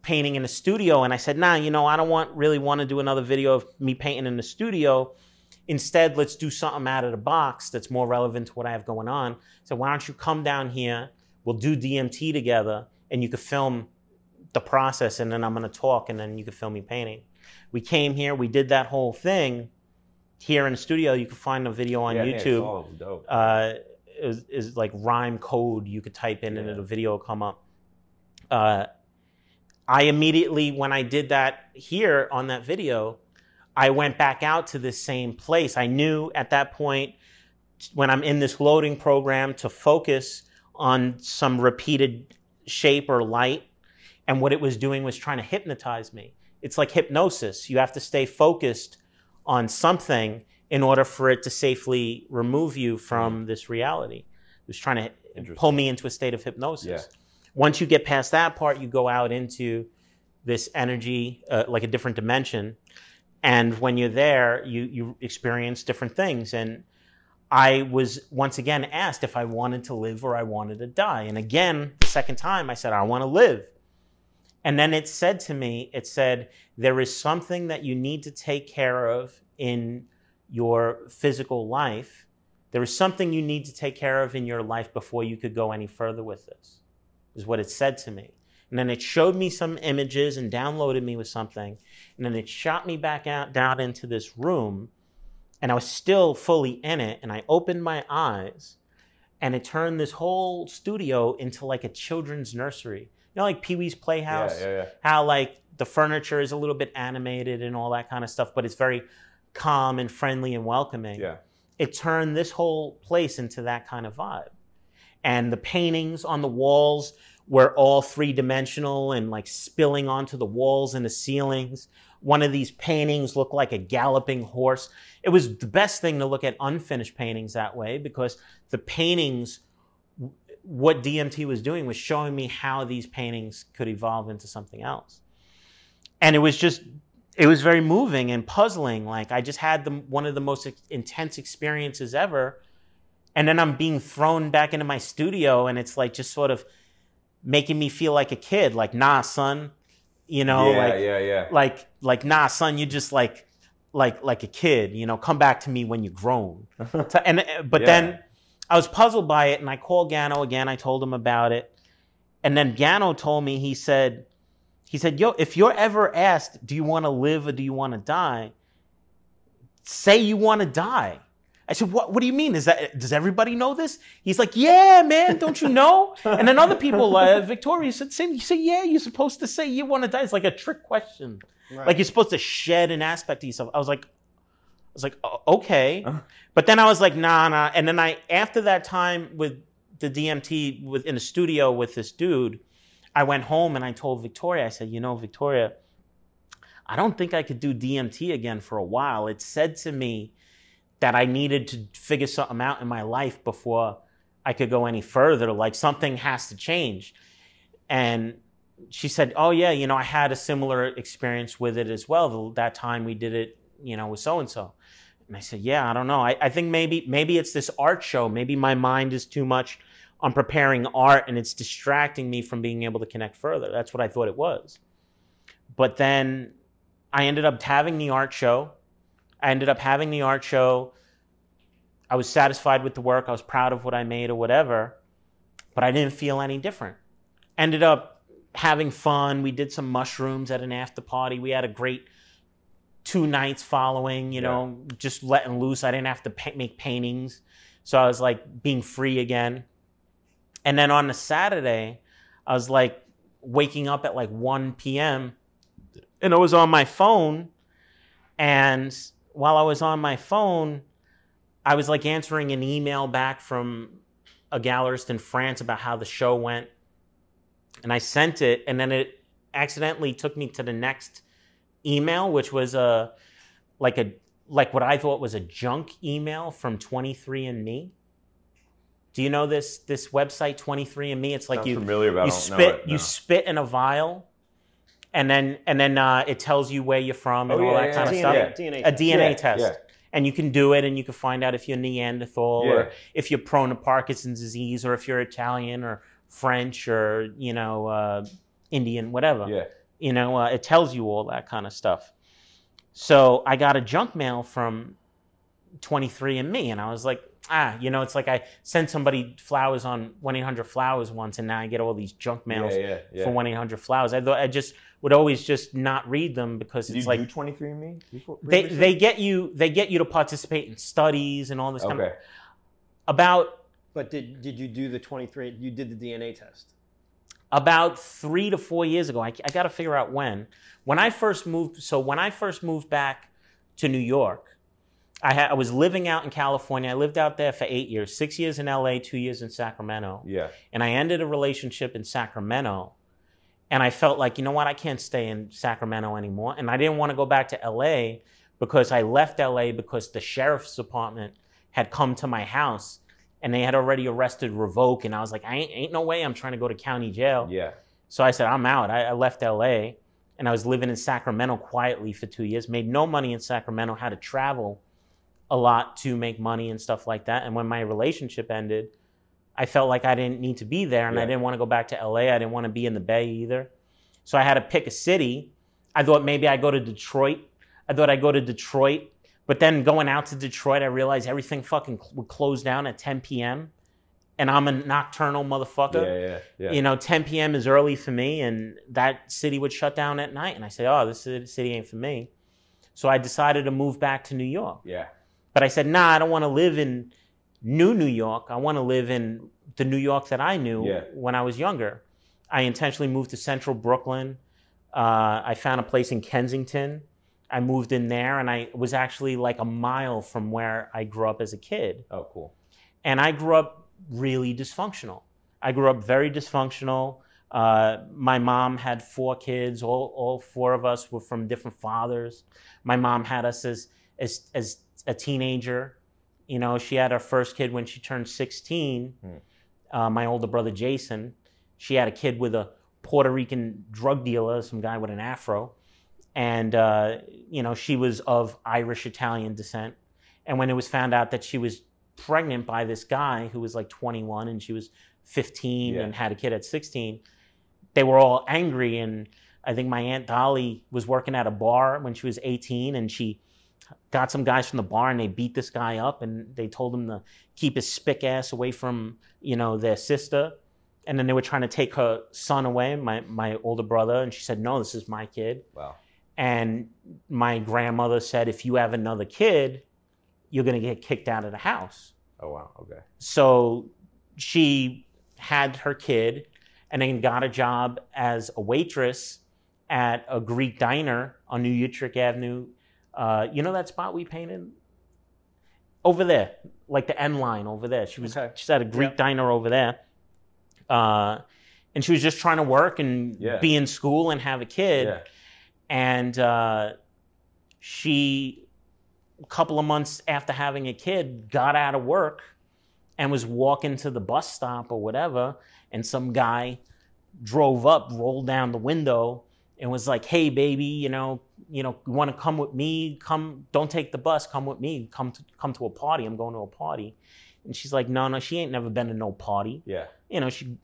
painting in a studio. And I said, nah, you know, I don't really want to do another video of me painting in the studio. Instead, let's do something out of the box that's more relevant to what I have going on. So why don't you come down here? We'll do DMT together and you could film the process, and then I'm going to talk, and then you could film me painting. We came here. We did that whole thing here in the studio. You can find the video on YouTube. Yeah, it's dope. Is like rhyme code. You could type in and the video will come up. I immediately, when I did that here on that video, I went back out to this same place. I knew at that point, when I'm in this loading program, to focus on some repeated shape or light. And what it was doing was trying to hypnotize me. It's like hypnosis. You have to stay focused on something in order for it to safely remove you from this reality. It was trying to pull me into a state of hypnosis. Yeah. Once you get past that part, you go out into this energy, like a different dimension. And when you're there, you experience different things. And I was once again asked if I wanted to live or I wanted to die. And again, the second time I said, I want to live. And then it said to me, it said, there is something that you need to take care of in your physical life. There is something you need to take care of in your life before you could go any further with this, is what it said to me. And then it showed me some images and downloaded me with something. And then it shot me back out down into this room. And I was still fully in it. And I opened my eyes, and it turned this whole studio into like a children's nursery. You know, like Pee-wee's Playhouse, how like the furniture is a little bit animated and all that kind of stuff, but it's very calm and friendly and welcoming. Yeah. It turned this whole place into that kind of vibe. And the paintings on the walls were all three-dimensional and like spilling onto the walls and the ceilings. One of these paintings looked like a galloping horse. It was the best thing to look at unfinished paintings that way, because the paintings, what DMT was doing was showing me how these paintings could evolve into something else. And it was just it was very moving and puzzling. Like I just had one of the most intense experiences ever. And then I'm being thrown back into my studio and it's like just sort of making me feel like a kid. Like, nah, son, you know, like, nah, son, you just like a kid, you know, come back to me when you're grown. But then I was puzzled by it and I called Gano again. I told him about it. And then Gano told me, he said, yo, if you're ever asked, do you want to live or do you want to die? Say you want to die. I said, what do you mean? Does everybody know this? He's like, yeah, man, don't you know? And then other people, Victoria said, same. You say, yeah, you're supposed to say you want to die. It's like a trick question. Right. Like you're supposed to shed an aspect of yourself. I was like, okay. But then I was like, nah. And then after that time with the DMT in the studio with this dude, I went home and I told Victoria, I said, you know, Victoria, I don't think I could do DMT again for a while. It said to me that I needed to figure something out in my life before I could go any further. Like something has to change. And she said, oh yeah, you know, I had a similar experience with it as well. That time we did it, you know, with so-and-so. And I said, yeah, I don't know. I think maybe it's this art show. Maybe my mind is too much on preparing art and it's distracting me from being able to connect further. That's what I thought it was. But then I ended up having the art show. I was satisfied with the work. I was proud of what I made or whatever, but I didn't feel any different. Ended up having fun. We did some mushrooms at an after party. We had a great 2 nights following, you know, just letting loose. I didn't have to make paintings. So I was like being free again. And then on a Saturday, I was like waking up at like 1 p.m. and I was on my phone. And while I was on my phone, I was like answering an email back from a gallerist in France about how the show went. And I sent it, and then it accidentally took me to the next email, which was like what I thought was a junk email from 23andMe. Do you know this website 23andMe? It's like you spit in a vial, and then it tells you where you're from and all that kind of stuff. A DNA test. Yeah. And you can do it, and you can find out if you're Neanderthal or if you're prone to Parkinson's disease or if you're Italian or French or Indian, whatever. Yeah. You know, it tells you all that kind of stuff. So I got a junk mail from 23andMe, and I was like, you know, it's like I sent somebody flowers on 1-800-Flowers once, and now I get all these junk mails for 1-800-Flowers. I thought I just would always just not read them because it's like 23andMe. They get you to participate in studies and all this kind of about. But did you do the 23? You did the DNA test about 3 to 4 years ago. I got to figure out when. When I first moved back to New York. I was living out in California. I lived out there for 8 years, 6 years in LA, 2 years in Sacramento. Yeah. And I ended a relationship in Sacramento. And I felt like, you know what? I can't stay in Sacramento anymore. And I didn't want to go back to LA because I left LA because the sheriff's department had come to my house and they had already arrested Revoke. And I was like, ain't no way I'm trying to go to county jail. Yeah. So I said, I'm out. I left LA and I was living in Sacramento quietly for 2 years, made no money in Sacramento, had to travel a lot to make money and stuff like that. And when my relationship ended, I felt like I didn't need to be there and I didn't want to go back to LA. I didn't want to be in the Bay either. So I had to pick a city. I thought maybe I'd go to Detroit. But then going out to Detroit, I realized everything fucking would close down at 10 p.m. And I'm a nocturnal motherfucker. You know, 10 p.m. is early for me and that city would shut down at night. And I said, oh, this city ain't for me. So I decided to move back to New York. Yeah. But I said, nah, I don't want to live in New York. I want to live in the New York that I knew when I was younger. I intentionally moved to central Brooklyn. I found a place in Kensington. I moved in there, and I was actually like a mile from where I grew up as a kid. Oh, cool. And I grew up really dysfunctional. I grew up very dysfunctional. My mom had 4 kids. All 4 of us were from different fathers. My mom had us as a teenager. You know, she had her first kid when she turned 16. My older brother Jason. She had a kid with a Puerto Rican drug dealer, some guy with an afro, And, you know, she was of Irish-Italian descent. And when it was found out that she was pregnant by this guy who was like 21 and she was 15 and had a kid at 16, they were all angry. And I think my Aunt Dolly was working at a bar when she was 18, and she got some guys from the bar and they beat this guy up, and they told him to keep his spick ass away from, you know, their sister. And then they were trying to take her son away, my older brother. And she said, no, this is my kid. Wow. And my grandmother said, if you have another kid, you're going to get kicked out of the house. Oh, wow. Okay. So she had her kid and then got a job as a waitress at a Greek diner on New Utrecht Avenue. You know that spot we painted? Over there, like the end line over there. She was she's at a Greek diner over there. And she was just trying to work and be in school and have a kid. Yeah. And she, a couple of months after having a kid, got out of work and was walking to the bus stop or whatever. And some guy drove up, rolled down the window, and was like, hey, baby, you know, you want to come with me? Come, don't take the bus. Come with me. Come to a party. I'm going to a party. And she's like, no, she ain't never been to no party. Yeah. You know, she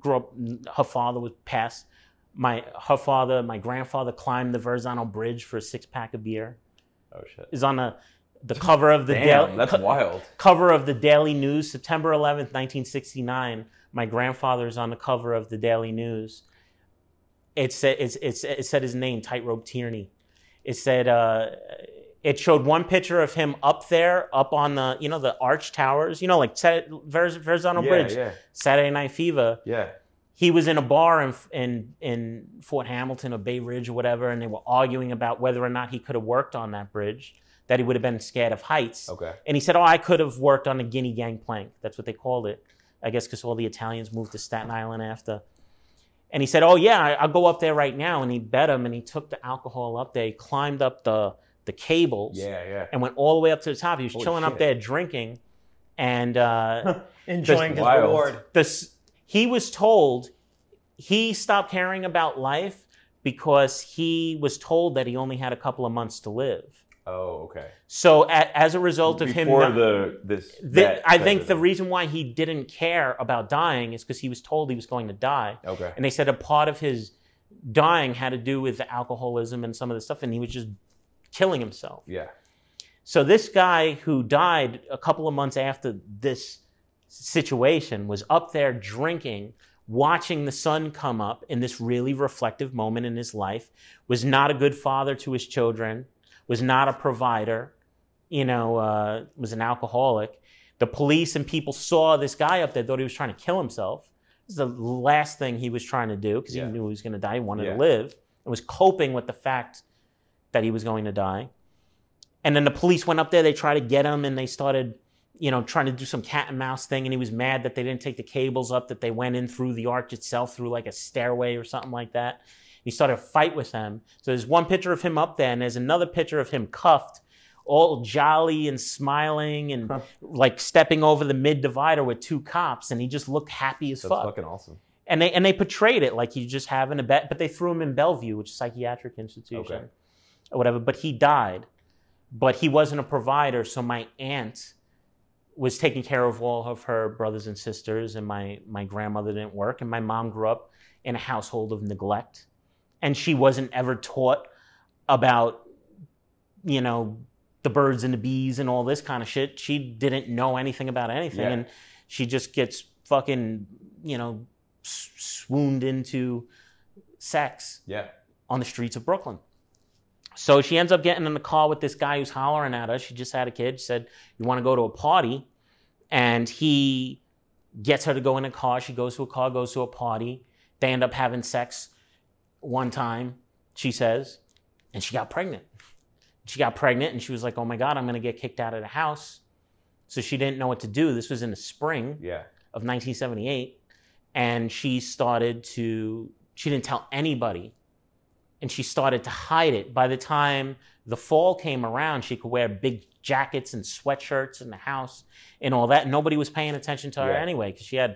grew up, her father was passed. My grandfather climbed the Verrazano Bridge for a six-pack of beer. Oh, shit. Is on the cover of the Daily. That's wild. Cover of the Daily News, September 11th, 1969. My grandfather's on the cover of the Daily News. It said his name, Tightrope Tierney. It said, it showed one picture of him up there, up on the, you know, the arch towers, you know, like Verrazano Bridge, Saturday Night Fever. Yeah. He was in a bar in Fort Hamilton or Bay Ridge or whatever, and they were arguing about whether or not he could have worked on that bridge, that he would have been scared of heights. Okay. And he said, oh, I could have worked on a guinea gangplank. That's what they called it, I guess, because all the Italians moved to Staten Island after. And he said, oh, yeah, I'll go up there right now. And he bet him, and he took the alcohol up there. He climbed up the cables and went all the way up to the top. He was chilling up there drinking and enjoying his reward. He was told he stopped caring about life because he was told that he only had a couple of months to live. Oh, okay. So as a result of him... I think the reason why he didn't care about dying is because he was told he was going to die. Okay. And they said a part of his dying had to do with the alcoholism and some of the stuff, and he was just killing himself. Yeah. So this guy who died a couple of months after this situation was up there drinking, watching the sun come up in this really reflective moment in his life, was not a good father to his children, was not a provider, you know, was an alcoholic. The police and people saw this guy up there, thought he was trying to kill himself. It was the last thing he was trying to do because he knew he was going to die. He wanted to live and was coping with the fact that he was going to die. And then the police went up there, they tried to get him, and they started, you know, trying to do some cat and mouse thing, and he was mad that they didn't take the cables up, that they went in through the arch itself, through like a stairway or something like that. He started a fight with them. So there's one picture of him up there, and there's another picture of him cuffed, all jolly and smiling and like stepping over the mid divider with two cops, and he just looked happy as fuck. That's fucking awesome. And they portrayed it like he's just having a bet, but they threw him in Bellevue, which is a psychiatric institution or whatever, but he died. But he wasn't a provider, so my aunt was taking care of all of her brothers and sisters, and my grandmother didn't work, and my mom grew up in a household of neglect, and she wasn't ever taught about, you know, the birds and the bees and all this kind of shit. She didn't know anything about anything, and she just gets fucking, you know, swooned into sex on the streets of Brooklyn. So she ends up getting in the car with this guy who's hollering at her. She just had a kid. She said, you want to go to a party? And he gets her to go in a car. She goes to a car, goes to a party. They end up having sex one time, she says, and she got pregnant. She got pregnant, and she was like, oh, my God, I'm going to get kicked out of the house. So she didn't know what to do. This was in the spring of 1978. And she didn't tell anybody. And she started to hide it. By the time the fall came around, she could wear big jackets and sweatshirts in the house and all that. Nobody was paying attention to her anyway, because she had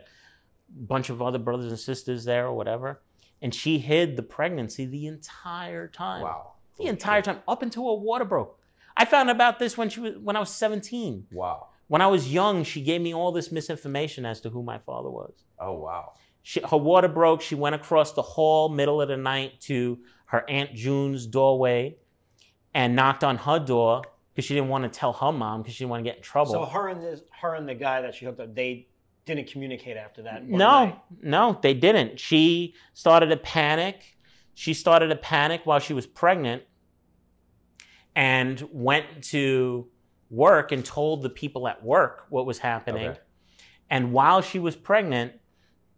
a bunch of other brothers and sisters there or whatever. And she hid the pregnancy the entire time. Wow. The entire time, up until her water broke. I found about this when I was 17. Wow. When I was young, she gave me all this misinformation as to who my father was. Oh, wow. Her water broke. She went across the hall, middle of the night, to her Aunt June's doorway and knocked on her door because she didn't want to tell her mom because she didn't want to get in trouble. So her and the guy that she hooked up, they didn't communicate after that? No, they didn't. She started to panic. She started to panic while she was pregnant and went to work and told the people at work what was happening. Okay. And while she was pregnant,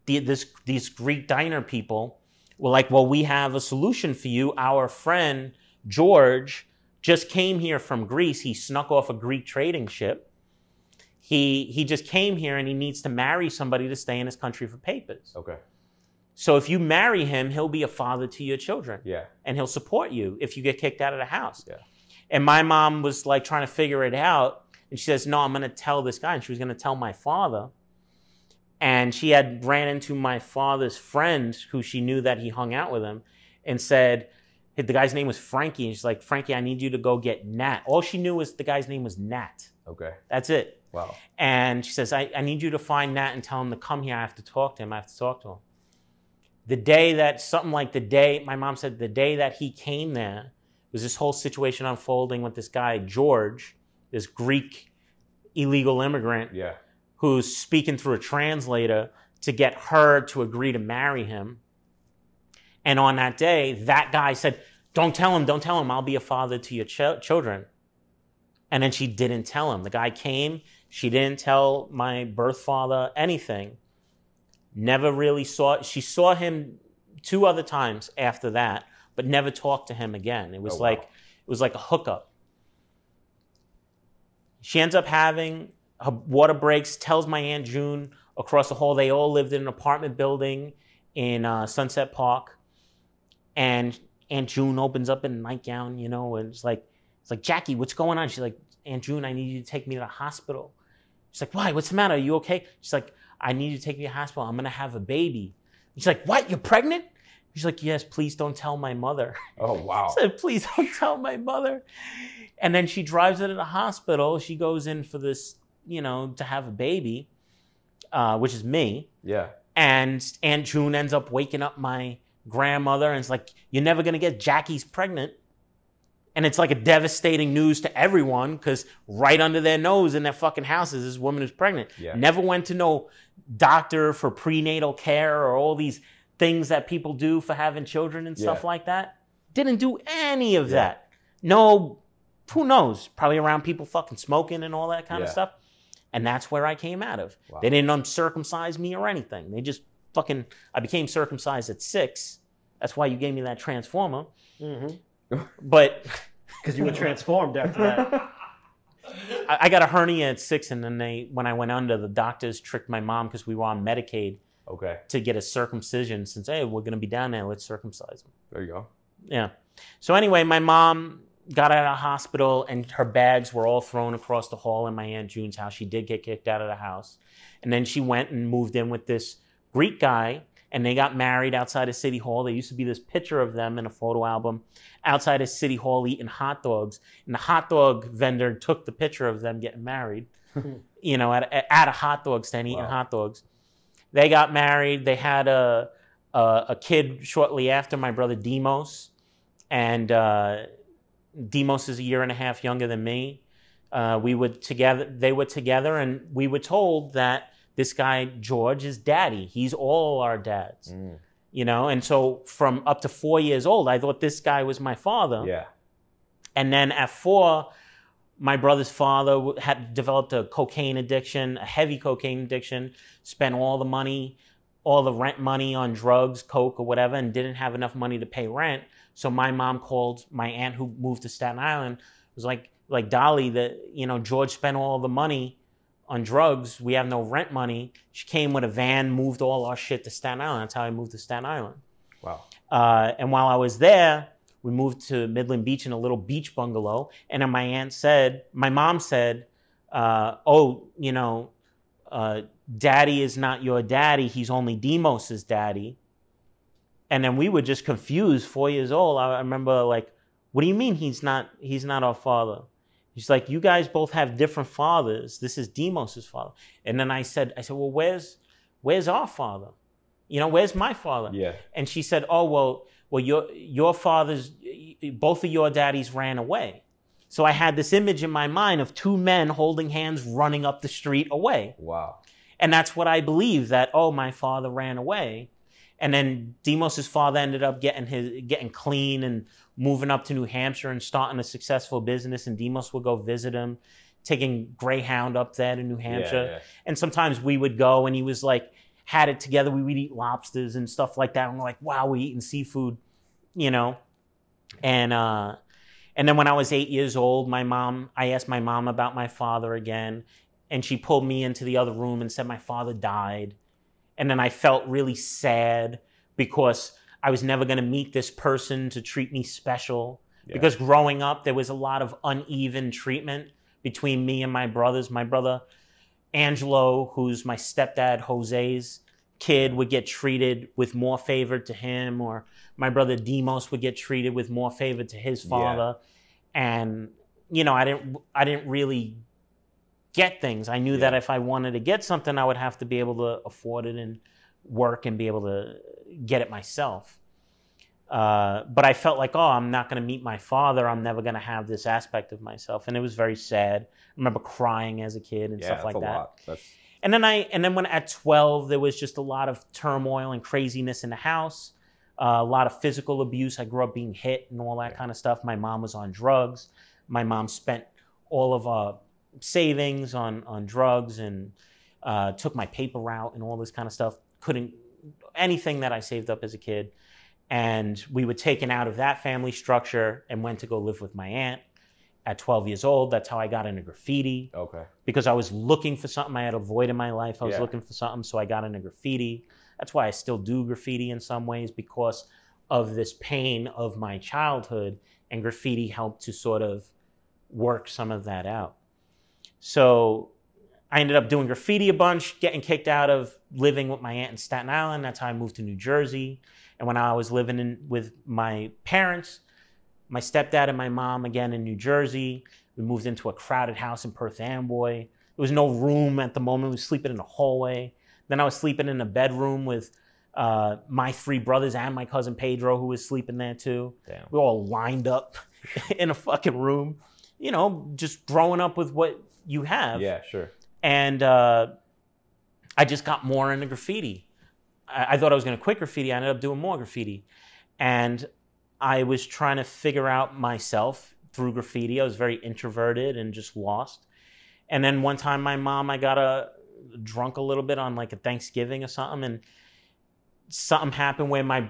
these Greek diner people were like, well, we have a solution for you. Our friend George just came here from Greece. He snuck off a Greek trading ship. He just came here and he needs to marry somebody to stay in his country for papers. Okay. So if you marry him, he'll be a father to your children. Yeah. And he'll support you if you get kicked out of the house. Yeah. And my mom was like trying to figure it out. And she says, no, I'm going to tell this guy. And she was going to tell my father. And she had ran into my father's friend who she knew that he hung out with him and said, the guy's name was Frankie. And she's like, Frankie, I need you to go get Nat. All she knew was the guy's name was Nat. Okay. That's it. Wow. And she says, I need you to find Nat and tell him to come here. I have to talk to him. The day that, my mom said, the day that he came there, was this whole situation unfolding with this guy, George, this Greek illegal immigrant, yeah, who's speaking through a translator to get her to agree to marry him. And on that day, that guy said, don't tell him, I'll be a father to your children. And then she didn't tell him. The guy came, she didn't tell my birth father anything. Never really she saw him 2 other times after that, but never talked to him again. It was it was like a hookup. She ends up having, her water breaks, tells my Aunt June across the hall. They all lived in an apartment building in Sunset Park. And Aunt June opens up in a nightgown, you know, and it's like, Jackie, what's going on? She's like, Aunt June, I need you to take me to the hospital. She's like, why? What's the matter? Are you okay? She's like, I need you to take me to the hospital. I'm going to have a baby. She's like, what? You're pregnant? She's like, yes, please don't tell my mother. Oh, wow. She said, please don't tell my mother. And then she drives her to the hospital. She goes in for this, you know, to have a baby, which is me. Yeah. And Aunt June ends up waking up my grandmother and it's like, you're never going to get Jackie's pregnant. And it's like a devastating news to everyone because right under their nose in their fucking house is this woman who's pregnant. Yeah. Never went to no doctor for prenatal care or all these things that people do for having children and stuff like that. Didn't do any of that. No, who knows? Probably around people fucking smoking and all that kind of stuff. And that's where I came out of. Wow. They didn't uncircumcise me or anything. They just fucking, I became circumcised at 6. That's why you gave me that transformer. Mm-hmm. But because you were transformed after that. I got a hernia at 6, and then when I went under, the doctors tricked my mom because we were on Medicaid. Okay. To get a circumcision, since hey, we're gonna be down there, let's circumcise them. There you go. Yeah. So anyway, my mom got out of the hospital, and her bags were all thrown across the hall in my Aunt June's house. She did get kicked out of the house, and then she went and moved in with this Greek guy. And they got married outside of City Hall. There used to be this picture of them in a photo album outside of City Hall eating hot dogs. And the hot dog vendor took the picture of them getting married, you know, at a hot dog stand eating hot dogs. They got married. They had a kid shortly after, my brother Deimos. And Deimos is a year and a half younger than me. They were together, and we were told that this guy, George, is daddy. He's all our dads, you know? And so from up to 4 years old, I thought this guy was my father. Yeah. And then at 4, my brother's father had developed a cocaine addiction, a heavy cocaine addiction, spent all the money, all the rent money on drugs, coke or whatever, and didn't have enough money to pay rent. So my mom called my aunt who moved to Staten Island. It was like Dolly, you know, George spent all the money on drugs, we have no rent money. She came with a van, moved all our shit to Staten Island. That's how I moved to Staten Island. Wow. And while I was there, we moved to Midland Beach in a little beach bungalow. And then my mom said, oh, you know, daddy is not your daddy. He's only Deimos's daddy. And then we were just confused, 4 years old. I remember like, What do you mean he's not our father? He's like, you guys both have different fathers. This is Deimos' father. And then I said, well, where's our father? You know, where's my father? Yeah. And she said, oh, well, your fathers, both of your daddies ran away. So I had this image in my mind of two men holding hands, running up the street away. Wow. And that's what I believe, that, oh, my father ran away. And then Deimos' father ended up getting clean and moving up to New Hampshire and starting a successful business. And Deimos would go visit him, taking Greyhound up there to New Hampshire. Yeah, yeah. And sometimes we would go, and he was like, had it together. We would eat lobsters and stuff like that. And we're like, wow, we're eating seafood, you know? And then when I was 8 years old, I asked my mom about my father again. And she pulled me into the other room and said, my father died. And then I felt really sad because I was never going to meet this person to treat me special. Yeah. Because growing up, there was a lot of uneven treatment between me and my brothers. My brother, Angelo, who's my stepdad, Jose's kid, would get treated with more favor to him. Or my brother, Deimos, would get treated with more favor to his father. Yeah. And, you know, I didn't really get things. I knew that if I wanted to get something, I would have to be able to afford it and work and be able to get it myself. But I felt like, oh, I'm not going to meet my father. I'm never going to have this aspect of myself. And it was very sad. I remember crying as a kid and stuff like that. And then when at 12, there was just a lot of turmoil and craziness in the house, a lot of physical abuse. I grew up being hit and all that kind of stuff. My mom was on drugs. My mom spent all of savings on drugs and took my paper route and all this kind of stuff. Anything that I saved up as a kid. And we were taken out of that family structure and went to go live with my aunt at 12 years old. That's how I got into graffiti. Okay. Because I was looking for something. I had a void in my life. I was looking for something, so I got into graffiti. That's why I still do graffiti in some ways, because of this pain of my childhood, and graffiti helped to sort of work some of that out. So I ended up doing graffiti a bunch, getting kicked out of living with my aunt in Staten Island. That's how I moved to New Jersey. And when I was living with my parents, my stepdad and my mom, again in New Jersey, we moved into a crowded house in Perth Amboy. There was no room at the moment. We were sleeping in a hallway. Then I was sleeping in a bedroom with my three brothers and my cousin Pedro, who was sleeping there too. Damn. We were all lined up in a fucking room. You know, just growing up with what you have. Yeah, sure. And I just got more into graffiti. I thought I was going to quit graffiti. I ended up doing more graffiti. And I was trying to figure out myself through graffiti. I was very introverted and just lost. And then one time my mom, I got drunk a little bit on like a Thanksgiving or something. And something happened where my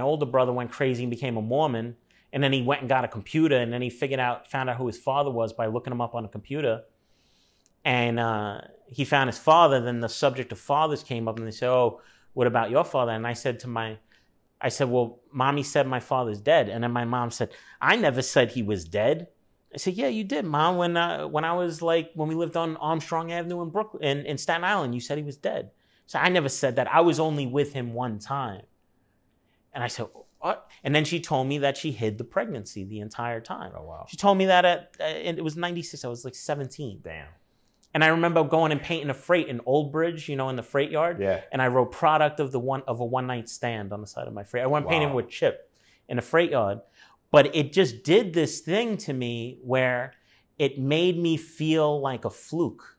older brother went crazy and became a Mormon. And then he went and got a computer, and then he found out who his father was by looking him up on a computer. And he found his father. Then the subject of fathers came up, and they said, oh, what about your father? And I said, well, mommy said my father's dead. And then my mom said, I never said he was dead. I said, yeah, you did, Mom. When we lived on Armstrong Avenue in Brooklyn, in Staten Island, you said he was dead. So I never said that. I was only with him one time. And I said, what? And then she told me that she hid the pregnancy the entire time. Oh, wow. She told me that it was 96. I was like 17. Damn. And I remember going and painting a freight in Old Bridge, you know, in the freight yard. Yeah. And I wrote product of a one-night stand on the side of my freight. I went painting with Chip in a freight yard. But it just did this thing to me where it made me feel like a fluke.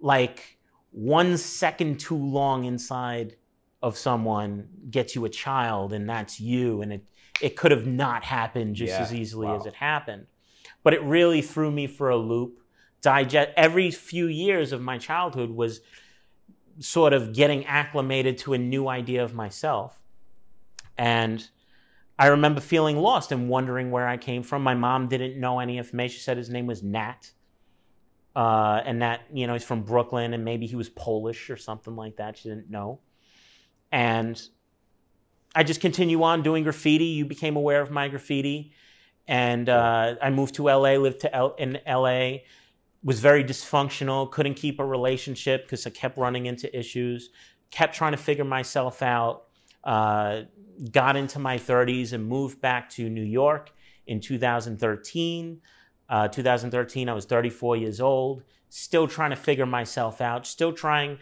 Like 1 second too long inside of someone gets you a child, and that's you. And it could have not happened just as easily as it happened. But it really threw me for a loop. Every few years of my childhood was sort of getting acclimated to a new idea of myself. And I remember feeling lost and wondering where I came from. My mom didn't know any information. She said his name was Nat. And that, you know, he's from Brooklyn, and maybe he was Polish or something like that. She didn't know. And I just continue on doing graffiti. You became aware of my graffiti. And I moved to L.A., lived in L.A., was very dysfunctional, couldn't keep a relationship because I kept running into issues, kept trying to figure myself out, got into my 30s and moved back to New York in 2013. 2013, I was 34 years old, still trying to figure myself out, still trying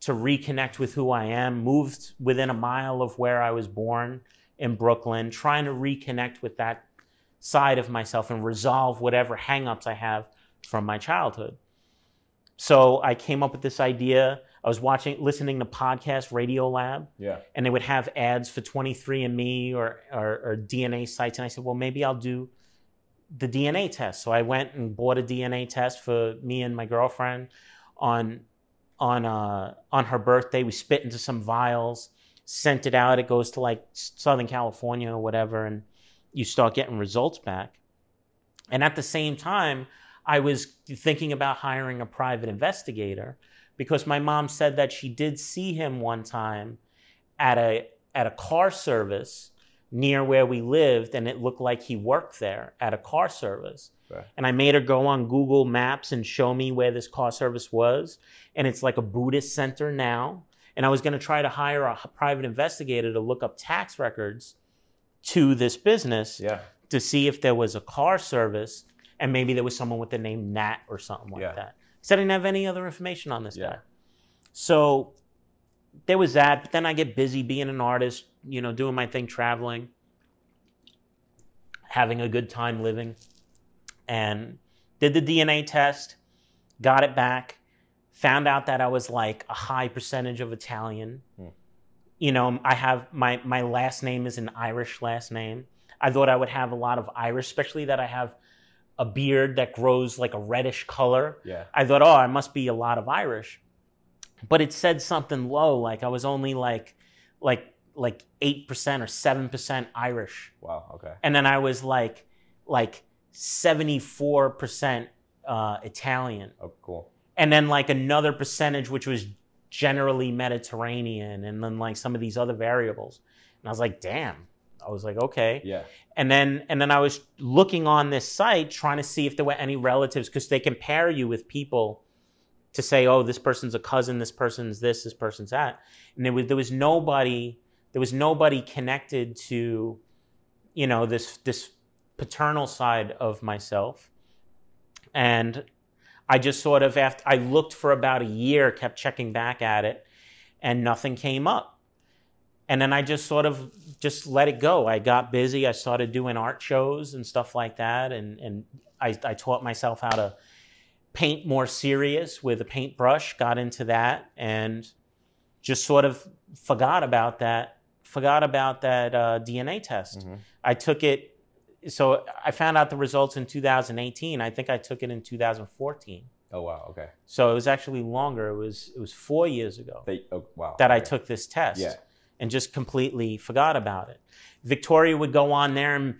to reconnect with who I am, moved within a mile of where I was born in Brooklyn, trying to reconnect with that side of myself and resolve whatever hang-ups I have from my childhood. So I came up with this idea. I was listening to podcast Radiolab, and they would have ads for 23andMe or DNA sites. And I said, well, maybe I'll do the DNA test. So I went and bought a DNA test for me and my girlfriend on her birthday. We spit into some vials, sent it out. It goes to like Southern California or whatever, and you start getting results back. And at the same time, I was thinking about hiring a private investigator, because my mom said that she did see him one time at a car service near where we lived, and it looked like he worked there at a car service. Right. And I made her go on Google Maps and show me where this car service was, and it's like a Buddhist center now. And I was gonna try to hire a private investigator to look up tax records to this business to see if there was a car service, and maybe there was someone with the name Nat or something like that. So I didn't have any other information on this guy. So there was that, but then I get busy being an artist, you know, doing my thing, traveling, having a good time living, and did the DNA test, got it back, found out that I was like a high percentage of Italian. You know, I have my last name is an Irish last name. I thought I would have a lot of Irish, especially that I have a beard that grows like a reddish color. I thought, oh, I must be a lot of Irish. But it said something low, like I was only like 8% or 7% Irish. Wow, okay. And then I was like 74% Italian. Oh, cool. And then like another percentage, which was generally Mediterranean, and then like some of these other variables. And I was like, damn. I was like, okay. And then I was looking on this site trying to see if there were any relatives, because they compare you with people to say, oh, this person's a cousin, this person's this, this person's that. And there was nobody connected to, you know, this paternal side of myself. And I just sort of, after I looked for about a year, kept checking back at it, and nothing came up. And then I just sort of just let it go. I got busy. I started doing art shows and stuff like that. And I taught myself how to paint more serious with a paintbrush, got into that, and just sort of forgot about that DNA test. I took it. So I found out the results in 2018. I think I took it in 2014. Oh, wow. Okay. So it was actually longer. It was 4 years ago I took this test. And just completely forgot about it. Victoria would go on there and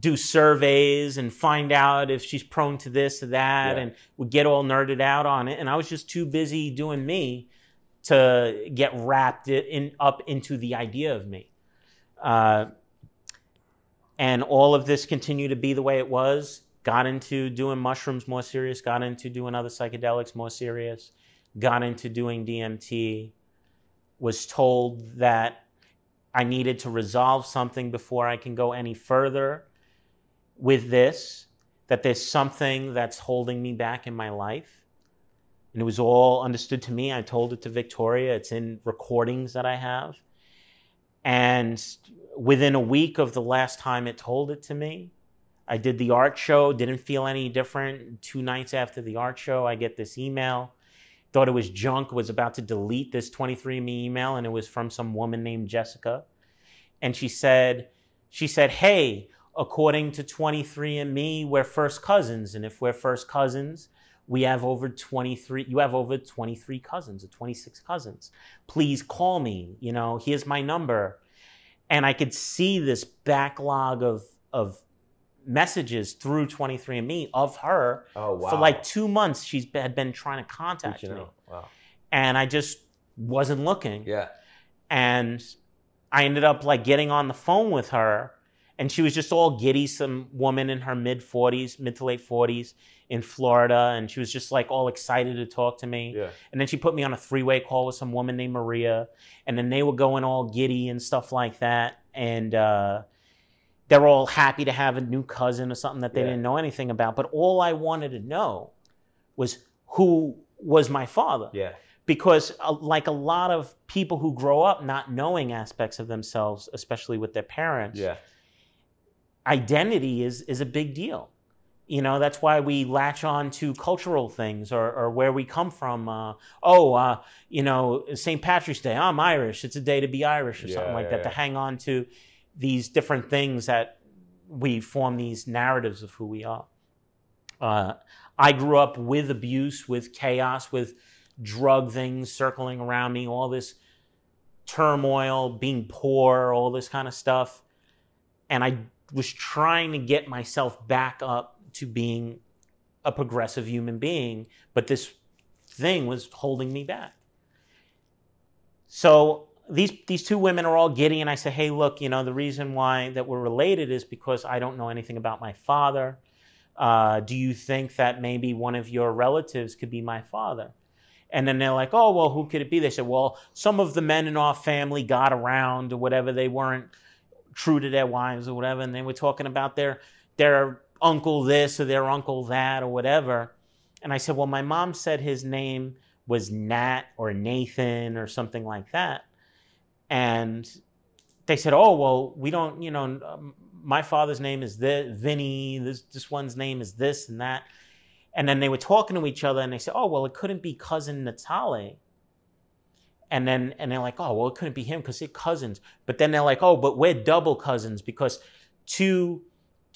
do surveys and find out if she's prone to this or that, and would get all nerded out on it. And I was just too busy doing me to get wrapped up into the idea of me. And all of this continued to be the way it was. Got into doing mushrooms more serious, got into doing other psychedelics more serious, got into doing DMT. Was told that I needed to resolve something before I can go any further with this, that there's something that's holding me back in my life. And it was all understood to me. I told it to Victoria. It's in recordings that I have. And within a week of the last time it told it to me, I did the art show, didn't feel any different. 2 nights after the art show, I get this email. Thought it was junk, was about to delete this 23andMe email, and it was from some woman named Jessica. And she said, hey, according to 23andMe, we're first cousins. And if we're first cousins, you have over 23 cousins or 26 cousins. Please call me, you know, here's my number. And I could see this backlog of messages through 23andMe of her. Oh, wow. For like 2 months, she had been trying to contact me. Wow. And I just wasn't looking. And I ended up like getting on the phone with her, and she was just all giddy, some woman in her mid to late 40s in Florida. And she was just like all excited to talk to me. And then she put me on a 3-way call with some woman named Maria. And then they were going all giddy and stuff like that. And they're all happy to have a new cousin or something that they didn't know anything about. But all I wanted to know was who was my father. Yeah. Because like a lot of people who grow up not knowing aspects of themselves, especially with their parents, identity is a big deal. You know, that's why we latch on to cultural things or where we come from. You know, St. Patrick's Day, I'm Irish. It's a day to be Irish or something like that, to hang on to these different things that we form these narratives of who we are. I grew up with abuse, with chaos, with drug things circling around me, all this turmoil, being poor, all this kind of stuff. And I was trying to get myself back up to being a progressive human being, but this thing was holding me back. So these two women are all giddy, and I say, hey, look, you know, the reason why that we're related is because I don't know anything about my father. Do you think that maybe one of your relatives could be my father? And then they're like, oh, well, who could it be? They said, well, some of the men in our family got around or whatever. They weren't true to their wives or whatever. And they were talking about their uncle this or their uncle that or whatever. And I said, well, my mom said his name was Nat or Nathan or something like that. And they said, oh, well, we don't, you know, my father's name is this, Vinny, this one's name is this and that. And then they were talking to each other and they said, oh, well, it couldn't be cousin Natale. And they're like, oh, well, it couldn't be him because they're cousins. But then they're like, oh, but we're double cousins because two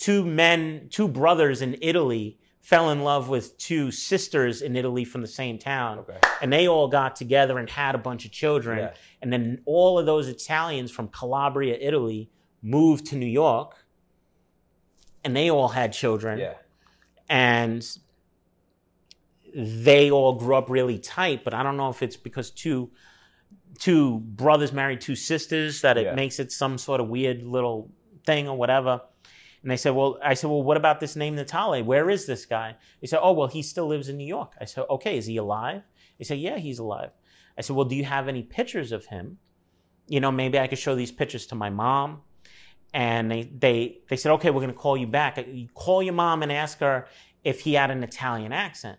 brothers in Italy fell in love with two sisters in Italy from the same town. Okay. And they all got together and had a bunch of children. Yeah. And then all of those Italians from Calabria, Italy, moved to New York and they all had children. Yeah. And they all grew up really tight, but I don't know if it's because two brothers married two sisters that it makes it some sort of weird little thing or whatever. And they said, well, I said, well, what about this name Natale? Where is this guy? They said, oh, well, he still lives in New York. I said, okay, is he alive? They said, yeah, he's alive. I said, well, do you have any pictures of him? You know, maybe I could show these pictures to my mom. And they said, okay, we're going to call you back. Call your mom and ask her if he had an Italian accent.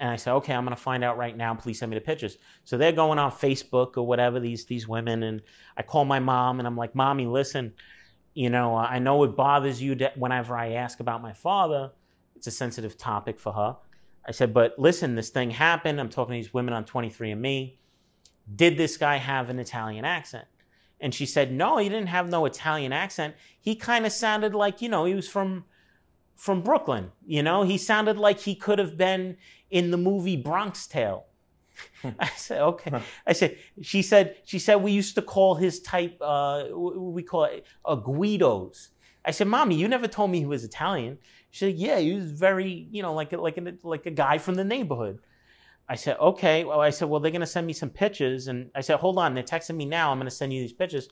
And I said, okay, I'm going to find out right now. Please send me the pictures. So they're going on Facebook or whatever, these women. And I call my mom and I'm like, Mommy, listen, you know, I know it bothers you that whenever I ask about my father, it's a sensitive topic for her. I said, but listen, this thing happened. I'm talking to these women on 23andMe. Did this guy have an Italian accent? And she said, no, he didn't have no Italian accent. He kind of sounded like, you know, he was from Brooklyn. You know, he sounded like he could have been in the movie Bronx Tale. I said, okay. I said, she said, we used to call his type, we call it Guidos. I said, Mommy, you never told me he was Italian. She said, yeah, he was very, you know, like a guy from the neighborhood. I said, okay. Well, I said, well, they're going to send me some pictures. And I said, hold on, they're texting me now. I'm going to send you these pictures.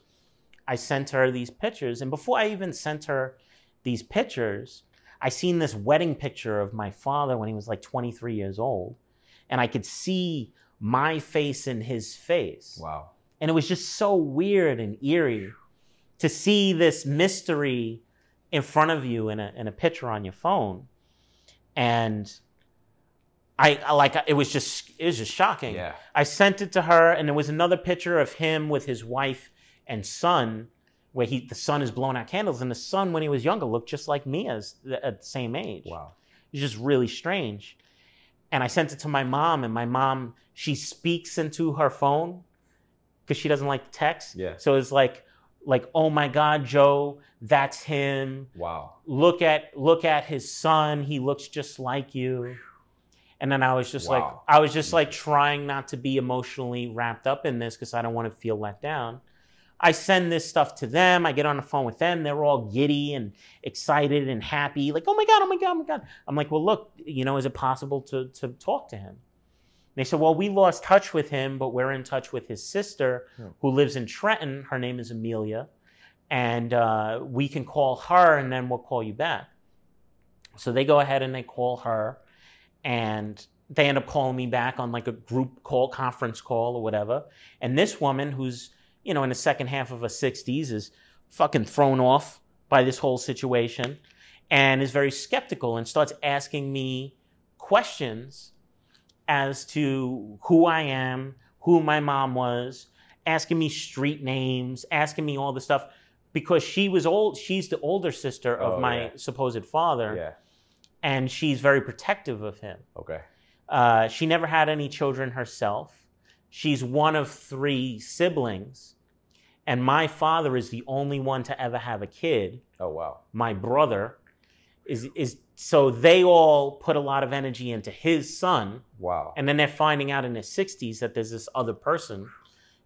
I sent her these pictures. And before I even sent her these pictures, I seen this wedding picture of my father when he was like 23 years old. And I could see my face in his face. Wow. And it was just so weird and eerie to see this mystery in front of you in a picture on your phone. And it was just shocking. Yeah. I sent it to her and there was another picture of him with his wife and son where the son is blowing out candles. And the son, when he was younger, looked just like me at the same age. Wow. It was just really strange. And I sent it to my mom, and my mom, she speaks into her phone because she doesn't like text. Yeah. So it's like, oh my God, Joe, that's him. Wow. Look at his son. He looks just like you. And then I was just like trying not to be emotionally wrapped up in this because I don't want to feel let down. I send this stuff to them. I get on the phone with them. They're all giddy and excited and happy. Like, oh my God, oh my God, oh my God. I'm like, well, look, you know, is it possible to talk to him? And they said, well, we lost touch with him, but we're in touch with his sister who lives in Trenton. Her name is Amelia. And we can call her and then we'll call you back. So they go ahead and they call her and they end up calling me back on like a group call, conference call or whatever. And this woman who's, you know, in the second half of her 60s is fucking thrown off by this whole situation and is very skeptical and starts asking me questions as to who I am, who my mom was, asking me street names, asking me all this stuff, because she was old. She's the older sister of my supposed father, and she's very protective of him. Okay. She never had any children herself. She's one of three siblings, and my father is the only one to ever have a kid. Oh, wow. My brother is so they all put a lot of energy into his son. Wow. And then they're finding out in their 60s that there's this other person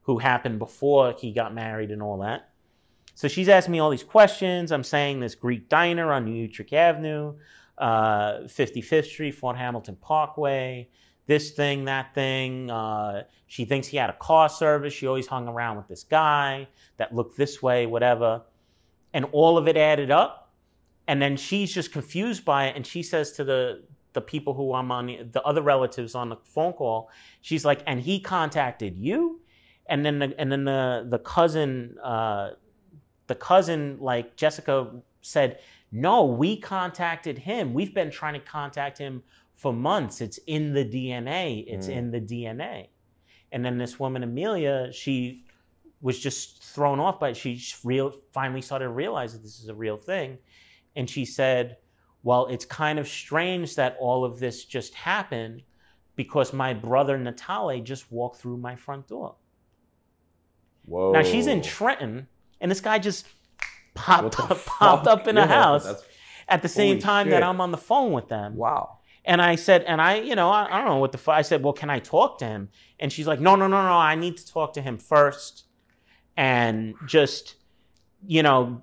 who happened before he got married and all that. So she's asking me all these questions. I'm saying this Greek diner on New Utrecht Avenue, 55th Street, Fort Hamilton Parkway, this thing, that thing. She thinks he had a car service. She always hung around with this guy that looked this way, whatever. And all of it added up. And then she's just confused by it. And she says to the people who I'm on, the other relatives on the phone call, she's like, and he contacted you? And then the cousin... the cousin, like Jessica, said, no, we contacted him. We've been trying to contact him for months. It's in the DNA. It's in the DNA. And then this woman, Amelia, she was just thrown off by it. She finally started to realize that this is a real thing. And she said, well, it's kind of strange that all of this just happened because my brother, Natale, just walked through my front door. Whoa. Now, she's in Trenton. And this guy just popped up in a house at the same time that I'm on the phone with them. Wow. And I said, and I don't know what the fuck. I said, well, can I talk to him? And she's like, no, no, no, no. I need to talk to him first and just, you know,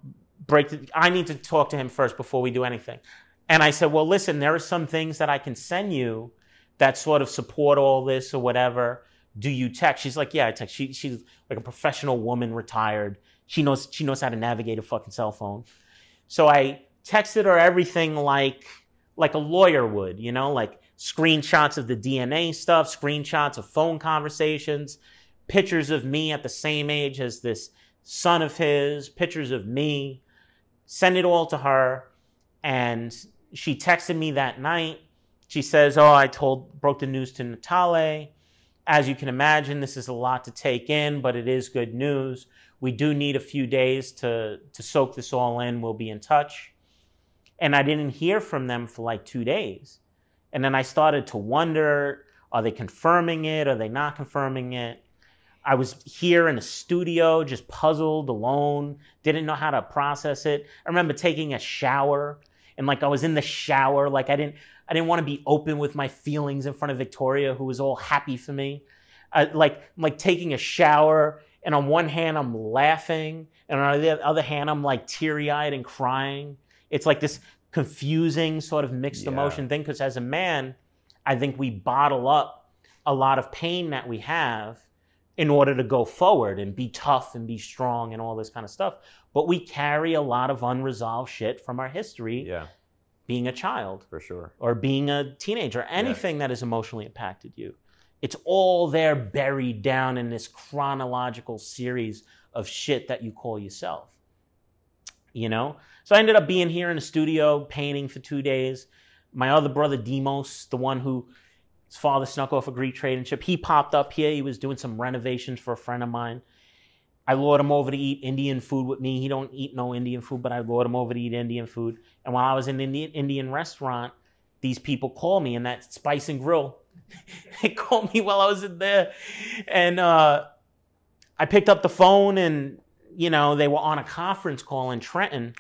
I need to talk to him first before we do anything. And I said, well, listen, there are some things that I can send you that sort of support all this or whatever. Do you text? She's like, yeah, I text. She's like a professional woman, retired. She knows how to navigate a fucking cell phone. So I texted her everything like a lawyer would, you know, like screenshots of the DNA stuff, screenshots of phone conversations, pictures of me at the same age as this son of his, pictures of me, send it all to her. And she texted me that night. She says, oh, I broke the news to Natale. As you can imagine, this is a lot to take in, but it is good news. We do need a few days to soak this all in. We'll be in touch. And I didn't hear from them for like 2 days. And then I started to wonder, are they confirming it? Are they not confirming it? I was here in a studio, just puzzled, alone, didn't know how to process it. I remember taking a shower and like I was in the shower. Like I didn't want to be open with my feelings in front of Victoria, who was all happy for me. Like taking a shower. And on one hand, I'm laughing. And on the other hand, I'm like teary-eyed and crying. It's like this confusing sort of mixed emotion thing. Because as a man, I think we bottle up a lot of pain that we have in order to go forward and be tough and be strong and all this kind of stuff. But we carry a lot of unresolved shit from our history. Yeah. Being a child. For sure. Or being a teenager. Anything that has emotionally impacted you. It's all there buried down in this chronological series of shit that you call yourself, you know? So I ended up being here in the studio painting for 2 days. My other brother, Deimos, the one who his father snuck off a Greek trading ship, he popped up here. He was doing some renovations for a friend of mine. I lured him over to eat Indian food with me. He don't eat no Indian food, but I lured him over to eat Indian food. And while I was in an Indian restaurant, these people called me in that Spice and Grill. They called me while I was in there. And I picked up the phone and, you know, they were on a conference call in Trenton.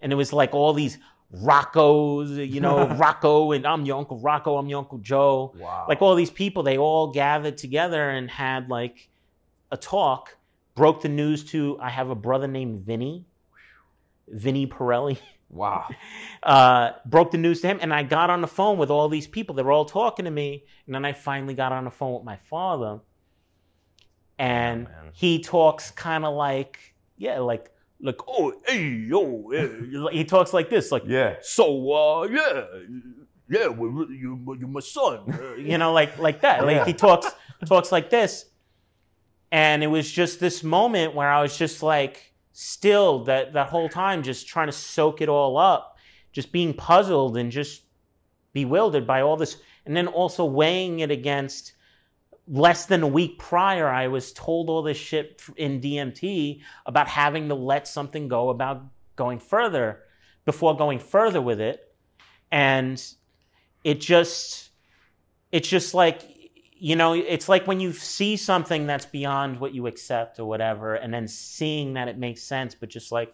And it was like all these Roccos, you know, Rocco and I'm your Uncle Rocco, I'm your Uncle Joe. Wow. Like all these people, they all gathered together and had like a talk, broke the news to, I have a brother named Vinny Pirelli. Wow. Broke the news to him. And I got on the phone with all these people. They were all talking to me. And then I finally got on the phone with my father. And he talks kind of like, oh, hey, yo. Yeah. He talks like this. Like, yeah. So, yeah, you're my son. You know, like that. Like, he talks like this. And it was just this moment where I was just like, still that whole time just trying to soak it all up, just being puzzled and just bewildered by all this. And then also weighing it against less than a week prior, I was told all this shit in DMT about having to let something go about going further before going further with it. And it's just like, you know, it's like when you see something that's beyond what you accept or whatever, and then seeing that it makes sense, but just like,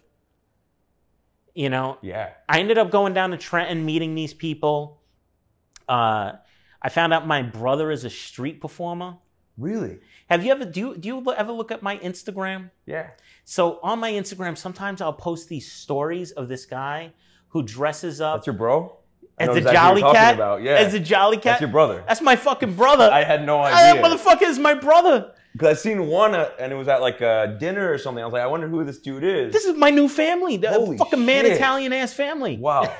you know. Yeah. I ended up going down to Trenton, meeting these people. I found out my brother is a street performer. Really? Have you ever, do you ever look at my Instagram? Yeah. So on my Instagram, sometimes I'll post these stories of this guy who dresses up. That's your bro? As a Jolly Cat? Yeah. As a Jolly Cat? That's your brother. That's my fucking brother. I had no idea. That motherfucker is my brother. Because I seen one, and it was at like a dinner or something. I was like, I wonder who this dude is. This is my new family. The Holy fucking shit. Man, Italian-ass family. Wow.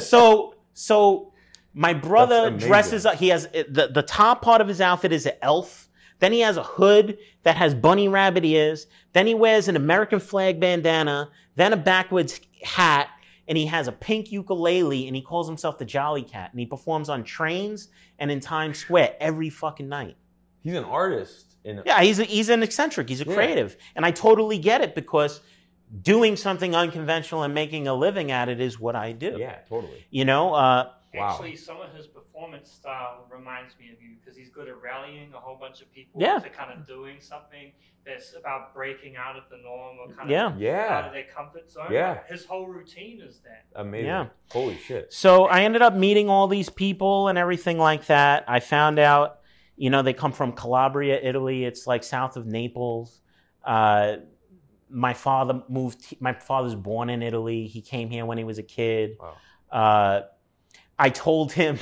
So my brother dresses up. He has the top part of his outfit is an elf. Then he has a hood that has bunny rabbit ears. Then he wears an American flag bandana. Then a backwards hat. And he has a pink ukulele, and he calls himself the Jolly Cat. And he performs on trains and in Times Square every fucking night. He's an artist. Yeah, he's an eccentric. He's a creative. And I totally get it, because doing something unconventional and making a living at it is what I do. Yeah, totally. You know? Actually, some of his performance style reminds me of you, because he's good at rallying a whole bunch of people to kind of doing something that's about breaking out of the norm, or kind of out of their comfort zone. Yeah. His whole routine is that. Amazing. Yeah. Holy shit. So I ended up meeting all these people and everything like that. I found out, you know, they come from Calabria, Italy. It's like south of Naples. My father's born in Italy. He came here when he was a kid. Wow. I told him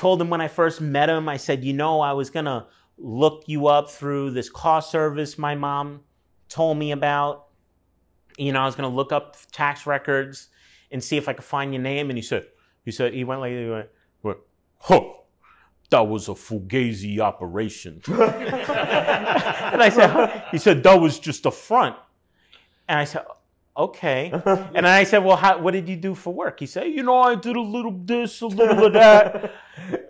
when I first met him, I said, you know, I was going to look you up through this car service my mom told me about. You know, I was going to look up tax records and see if I could find your name. And he went, "Huh, that was a fugazi operation." And I said, "Huh?" He said, "That was just a front." And I said, "Okay." And I said, "Well, what did you do for work?" He said, "You know, I did a little this, a little of that,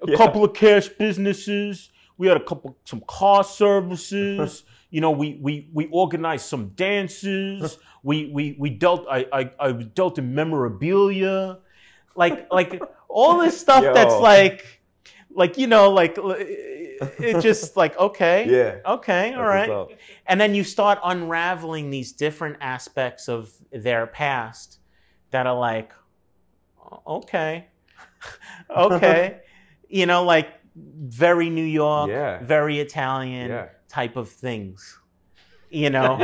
a couple of cash businesses. We had some car services. You know, we organized some dances. I dealt in memorabilia, like all this stuff." Yo. That's like you know, like it's just like, okay, yeah, okay, all right. And then you start unraveling these different aspects of their past that are like, okay, okay, you know, like very New York, very Italian type of things, you know,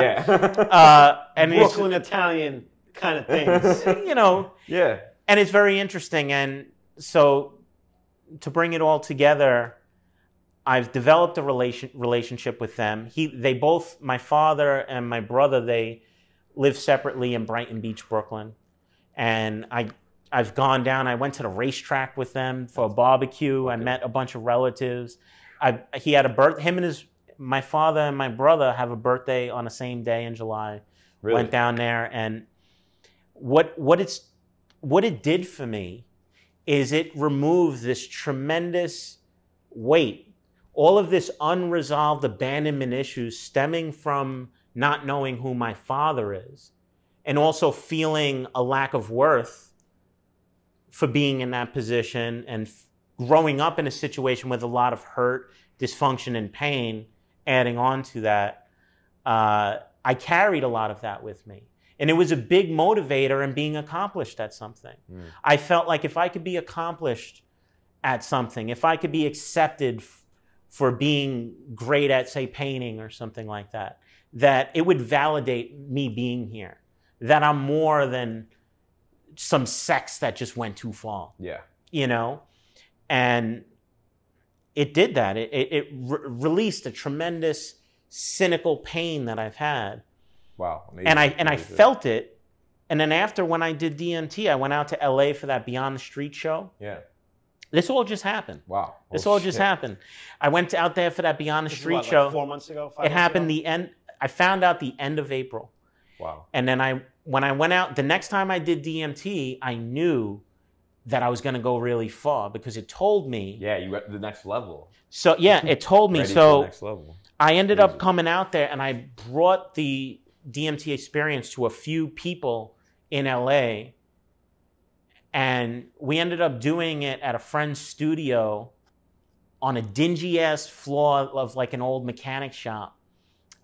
and Brooklyn Italian kind of things, you know, and it's very interesting. And so to bring it all together, I've developed a relationship with them. My father and my brother, they live separately in Brighton Beach, Brooklyn. And I've gone down. I went to the racetrack with them for a barbecue. Okay. I met a bunch of relatives. He had a birth. My father and my brother have a birthday on the same day in July. Really? Went down there, and what it did for me is it removed this tremendous weight. All of this unresolved abandonment issues stemming from not knowing who my father is, and also feeling a lack of worth for being in that position, and growing up in a situation with a lot of hurt, dysfunction, and pain, adding on to that. I carried a lot of that with me. And it was a big motivator in being accomplished at something. Mm. I felt like if I could be accomplished at something, if I could be accepted for being great at, say, painting or something like that, that it would validate me being here, that I'm more than some sex that just went too far. Yeah. You know? And it did that. It released a tremendous cynical pain that I've had. Wow. Amazing. And I felt it. And then after, when I did DMT, I went out to LA for that Beyond the Street show. Yeah. This all just happened. Wow. Oh, this all just happened. I went out there for that Beyond the Street show. 4 months ago, 5 months ago? It happened the end. I found out the end of April. Wow. And then when I went out, the next time I did DMT, I knew that I was going to go really far because it told me. Yeah, you at the next level. So yeah, it told me. So next level. I ended up coming out there and I brought the DMT experience to a few people in LA. And we ended up doing it at a friend's studio on a dingy-ass floor of like an old mechanic shop.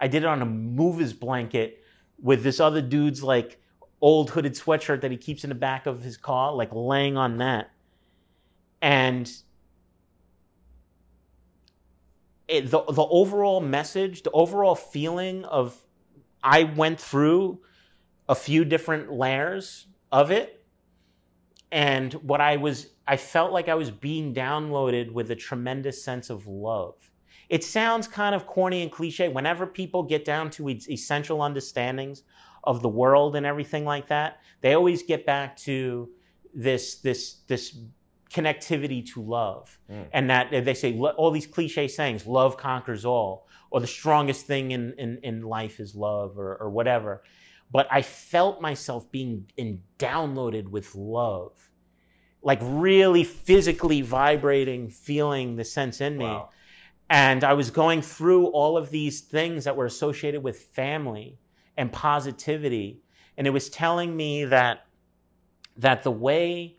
I did it on a mover's blanket with this other dude's like old hooded sweatshirt that he keeps in the back of his car, like laying on that. And the overall message, the overall feeling of, I went through a few different layers of it. And what I felt like I was being downloaded with a tremendous sense of love. It sounds kind of corny and cliche. Whenever people get down to essential understandings of the world and everything like that, they always get back to this connectivity to love. Mm. And that they say all these cliche sayings, love conquers all, or the strongest thing in life is love, or whatever. But I felt myself being downloaded with love, like really physically vibrating, feeling the sense in me. Wow. And I was going through all of these things that were associated with family and positivity. And it was telling me that the way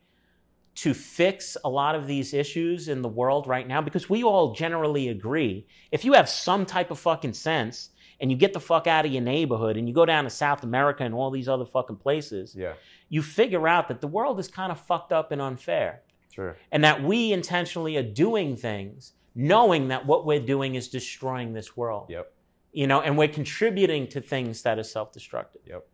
to fix a lot of these issues in the world right now, because we all generally agree, if you have some type of fucking sense and you get the fuck out of your neighborhood and you go down to South America and all these other fucking places, yeah, you figure out that the world is kind of fucked up and unfair. Sure. And that we intentionally are doing things knowing that what we're doing is destroying this world. Yep. You know, and we're contributing to things that are self-destructive. Yep.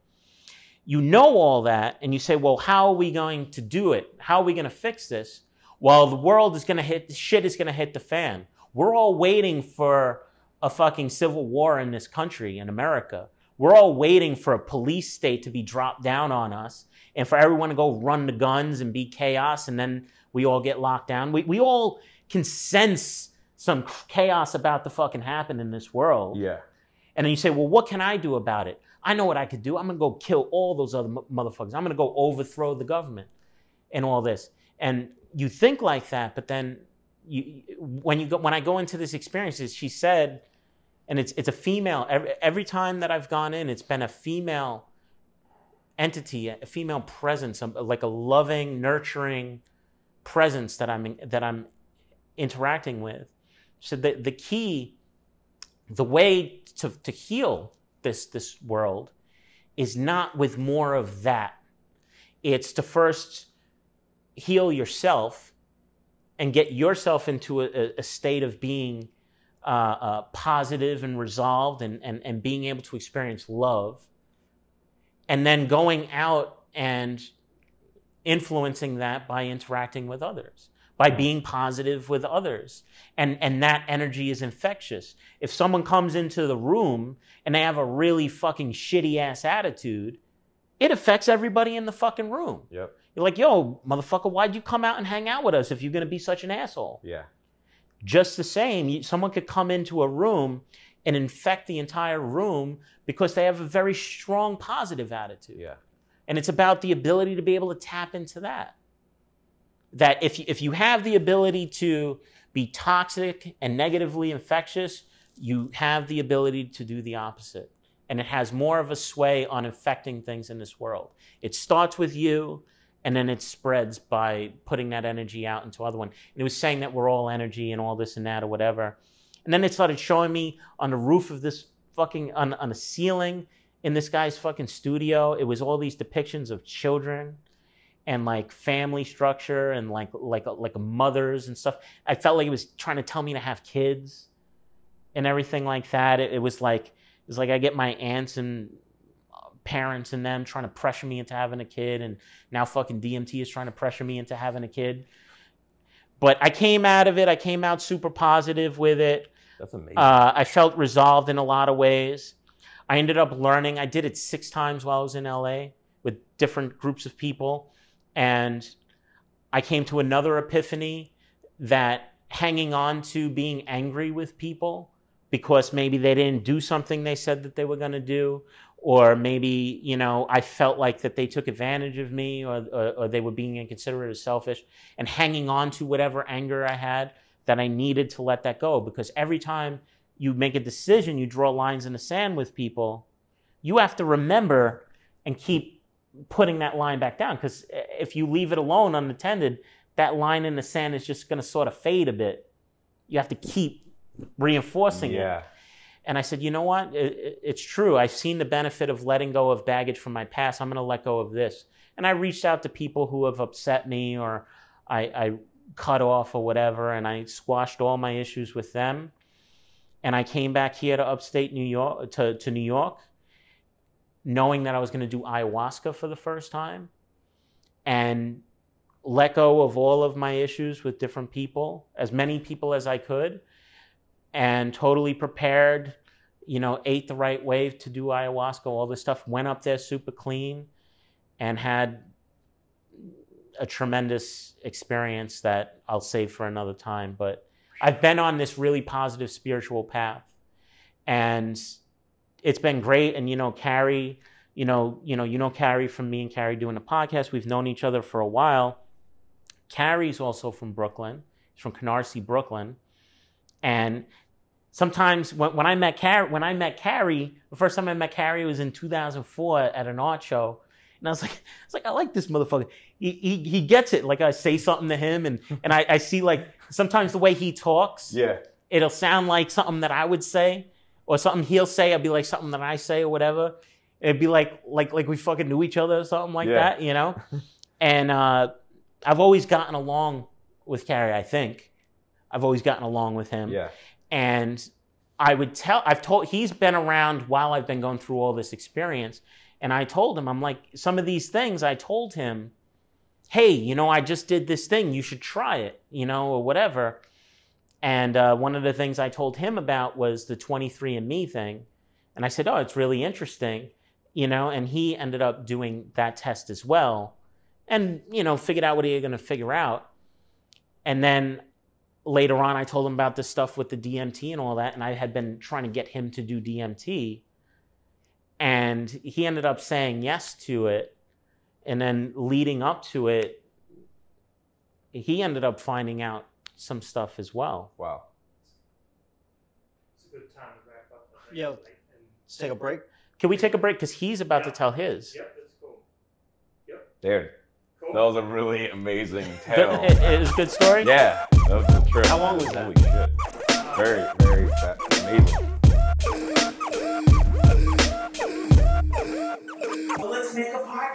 You know all that, and you say, well, how are we going to do it? How are we going to fix this? Well, the world is going to hit, shit is going to hit the fan. We're all waiting for a fucking civil war in this country, in America. We're all waiting for a police state to be dropped down on us and for everyone to go run the guns and be chaos, and then we all get locked down. We all can sense some chaos about to fucking happen in this world. Yeah. And then you say, well, what can I do about it? I know what I could do. I'm going to go kill all those other motherfuckers. I'm going to go overthrow the government and all this. And you think like that, but then when I go into this experience, she said, and it's a female, every time that I've gone in, it's been a female entity, a female presence, like a loving, nurturing presence that I'm interacting with. So the key, the way to heal this world is not with more of that. It's to first heal yourself and get yourself into a state of being positive and resolved and being able to experience love. And then going out and influencing that by interacting with others, by being positive with others. And that energy is infectious. If someone comes into the room and they have a really fucking shitty ass attitude, it affects everybody in the fucking room. Yep. You're like, yo, motherfucker, why'd you come out and hang out with us if you're going to be such an asshole? Yeah. Just the same, someone could come into a room and infect the entire room because they have a very strong positive attitude. Yeah. And it's about the ability to be able to tap into that. That if you have the ability to be toxic and negatively infectious, you have the ability to do the opposite. And it has more of a sway on infecting things in this world. It starts with you, and then it spreads by putting that energy out into other one. And it was saying that we're all energy and all this and that or whatever. And then it started showing me on the roof of this fucking, on a ceiling in this guy's fucking studio. It was all these depictions of children and like family structure and like mothers and stuff. I felt like it was trying to tell me to have kids and everything like that. It was like I get my aunts and parents and them trying to pressure me into having a kid, and now fucking DMT is trying to pressure me into having a kid. But I came out of it. I came out super positive with it. That's amazing. I felt resolved in a lot of ways. I ended up learning. I did it 6 times while I was in LA with different groups of people. And I came to another epiphany that hanging on to being angry with people because maybe they didn't do something they said that they were going to do, or maybe, you know, I felt like that they took advantage of me, or they were being inconsiderate or selfish, and hanging on to whatever anger I had, that I needed to let that go. Because every time you make a decision, you draw lines in the sand with people, you have to remember and keep putting that line back down. Because if you leave it alone unattended, that line in the sand is just going to sort of fade a bit. You have to keep reinforcing it. And I said, you know what? It's true. I've seen the benefit of letting go of baggage from my past. I'm going to let go of this. And I reached out to people who have upset me, or I cut off or whatever, and I squashed all my issues with them. And I came back here to upstate New York, to New York, knowing that I was going to do ayahuasca for the first time and let go of all of my issues with different people, as many people as I could, and totally prepared, you know, ate the right way to do ayahuasca, all this stuff, went up there super clean, and had a tremendous experience that I'll save for another time. But I've been on this really positive spiritual path, and it's been great. And, you know, Carrie, you know Carrie from me and Carrie doing a podcast. We've known each other for a while. Carrie's also from Brooklyn. She's from Canarsie, Brooklyn. And sometimes when I met Carrie, the first time I met Carrie was in 2004 at an art show. And I was like, I like this motherfucker. He gets it. Like, I say something to him, and I see, like, sometimes the way he talks, it'll sound like something that I would say, or something he'll say. It'll be like something that I say or whatever. It'd be like we fucking knew each other or something like that, you know? And I've always gotten along with Carrie, I think. I've always gotten along with him. Yeah. And he's been around while I've been going through all this experience. And I told him, I'm like, some of these things I told him, hey, you know, I just did this thing. You should try it, you know, or whatever. And one of the things I told him about was the 23andMe thing. And I said, oh, it's really interesting, you know, and he ended up doing that test as well. And, you know, figured out what he was going to figure out. And then later on, I told him about this stuff with the DMT and all that. And I had been trying to get him to do DMT. And he ended up saying yes to it. And then leading up to it, he ended up finding out some stuff as well. Wow. It's a good time to wrap up. Yeah. Let's take a break. Can we take a break? Because he's about to tell his. Yep, that's cool. Yep. Dude, cool. That was a really amazing tale. It was a good story? Yeah. That was a trip. How long was that? Holy shit. Very, very fast. Amazing. Well, let's make a party.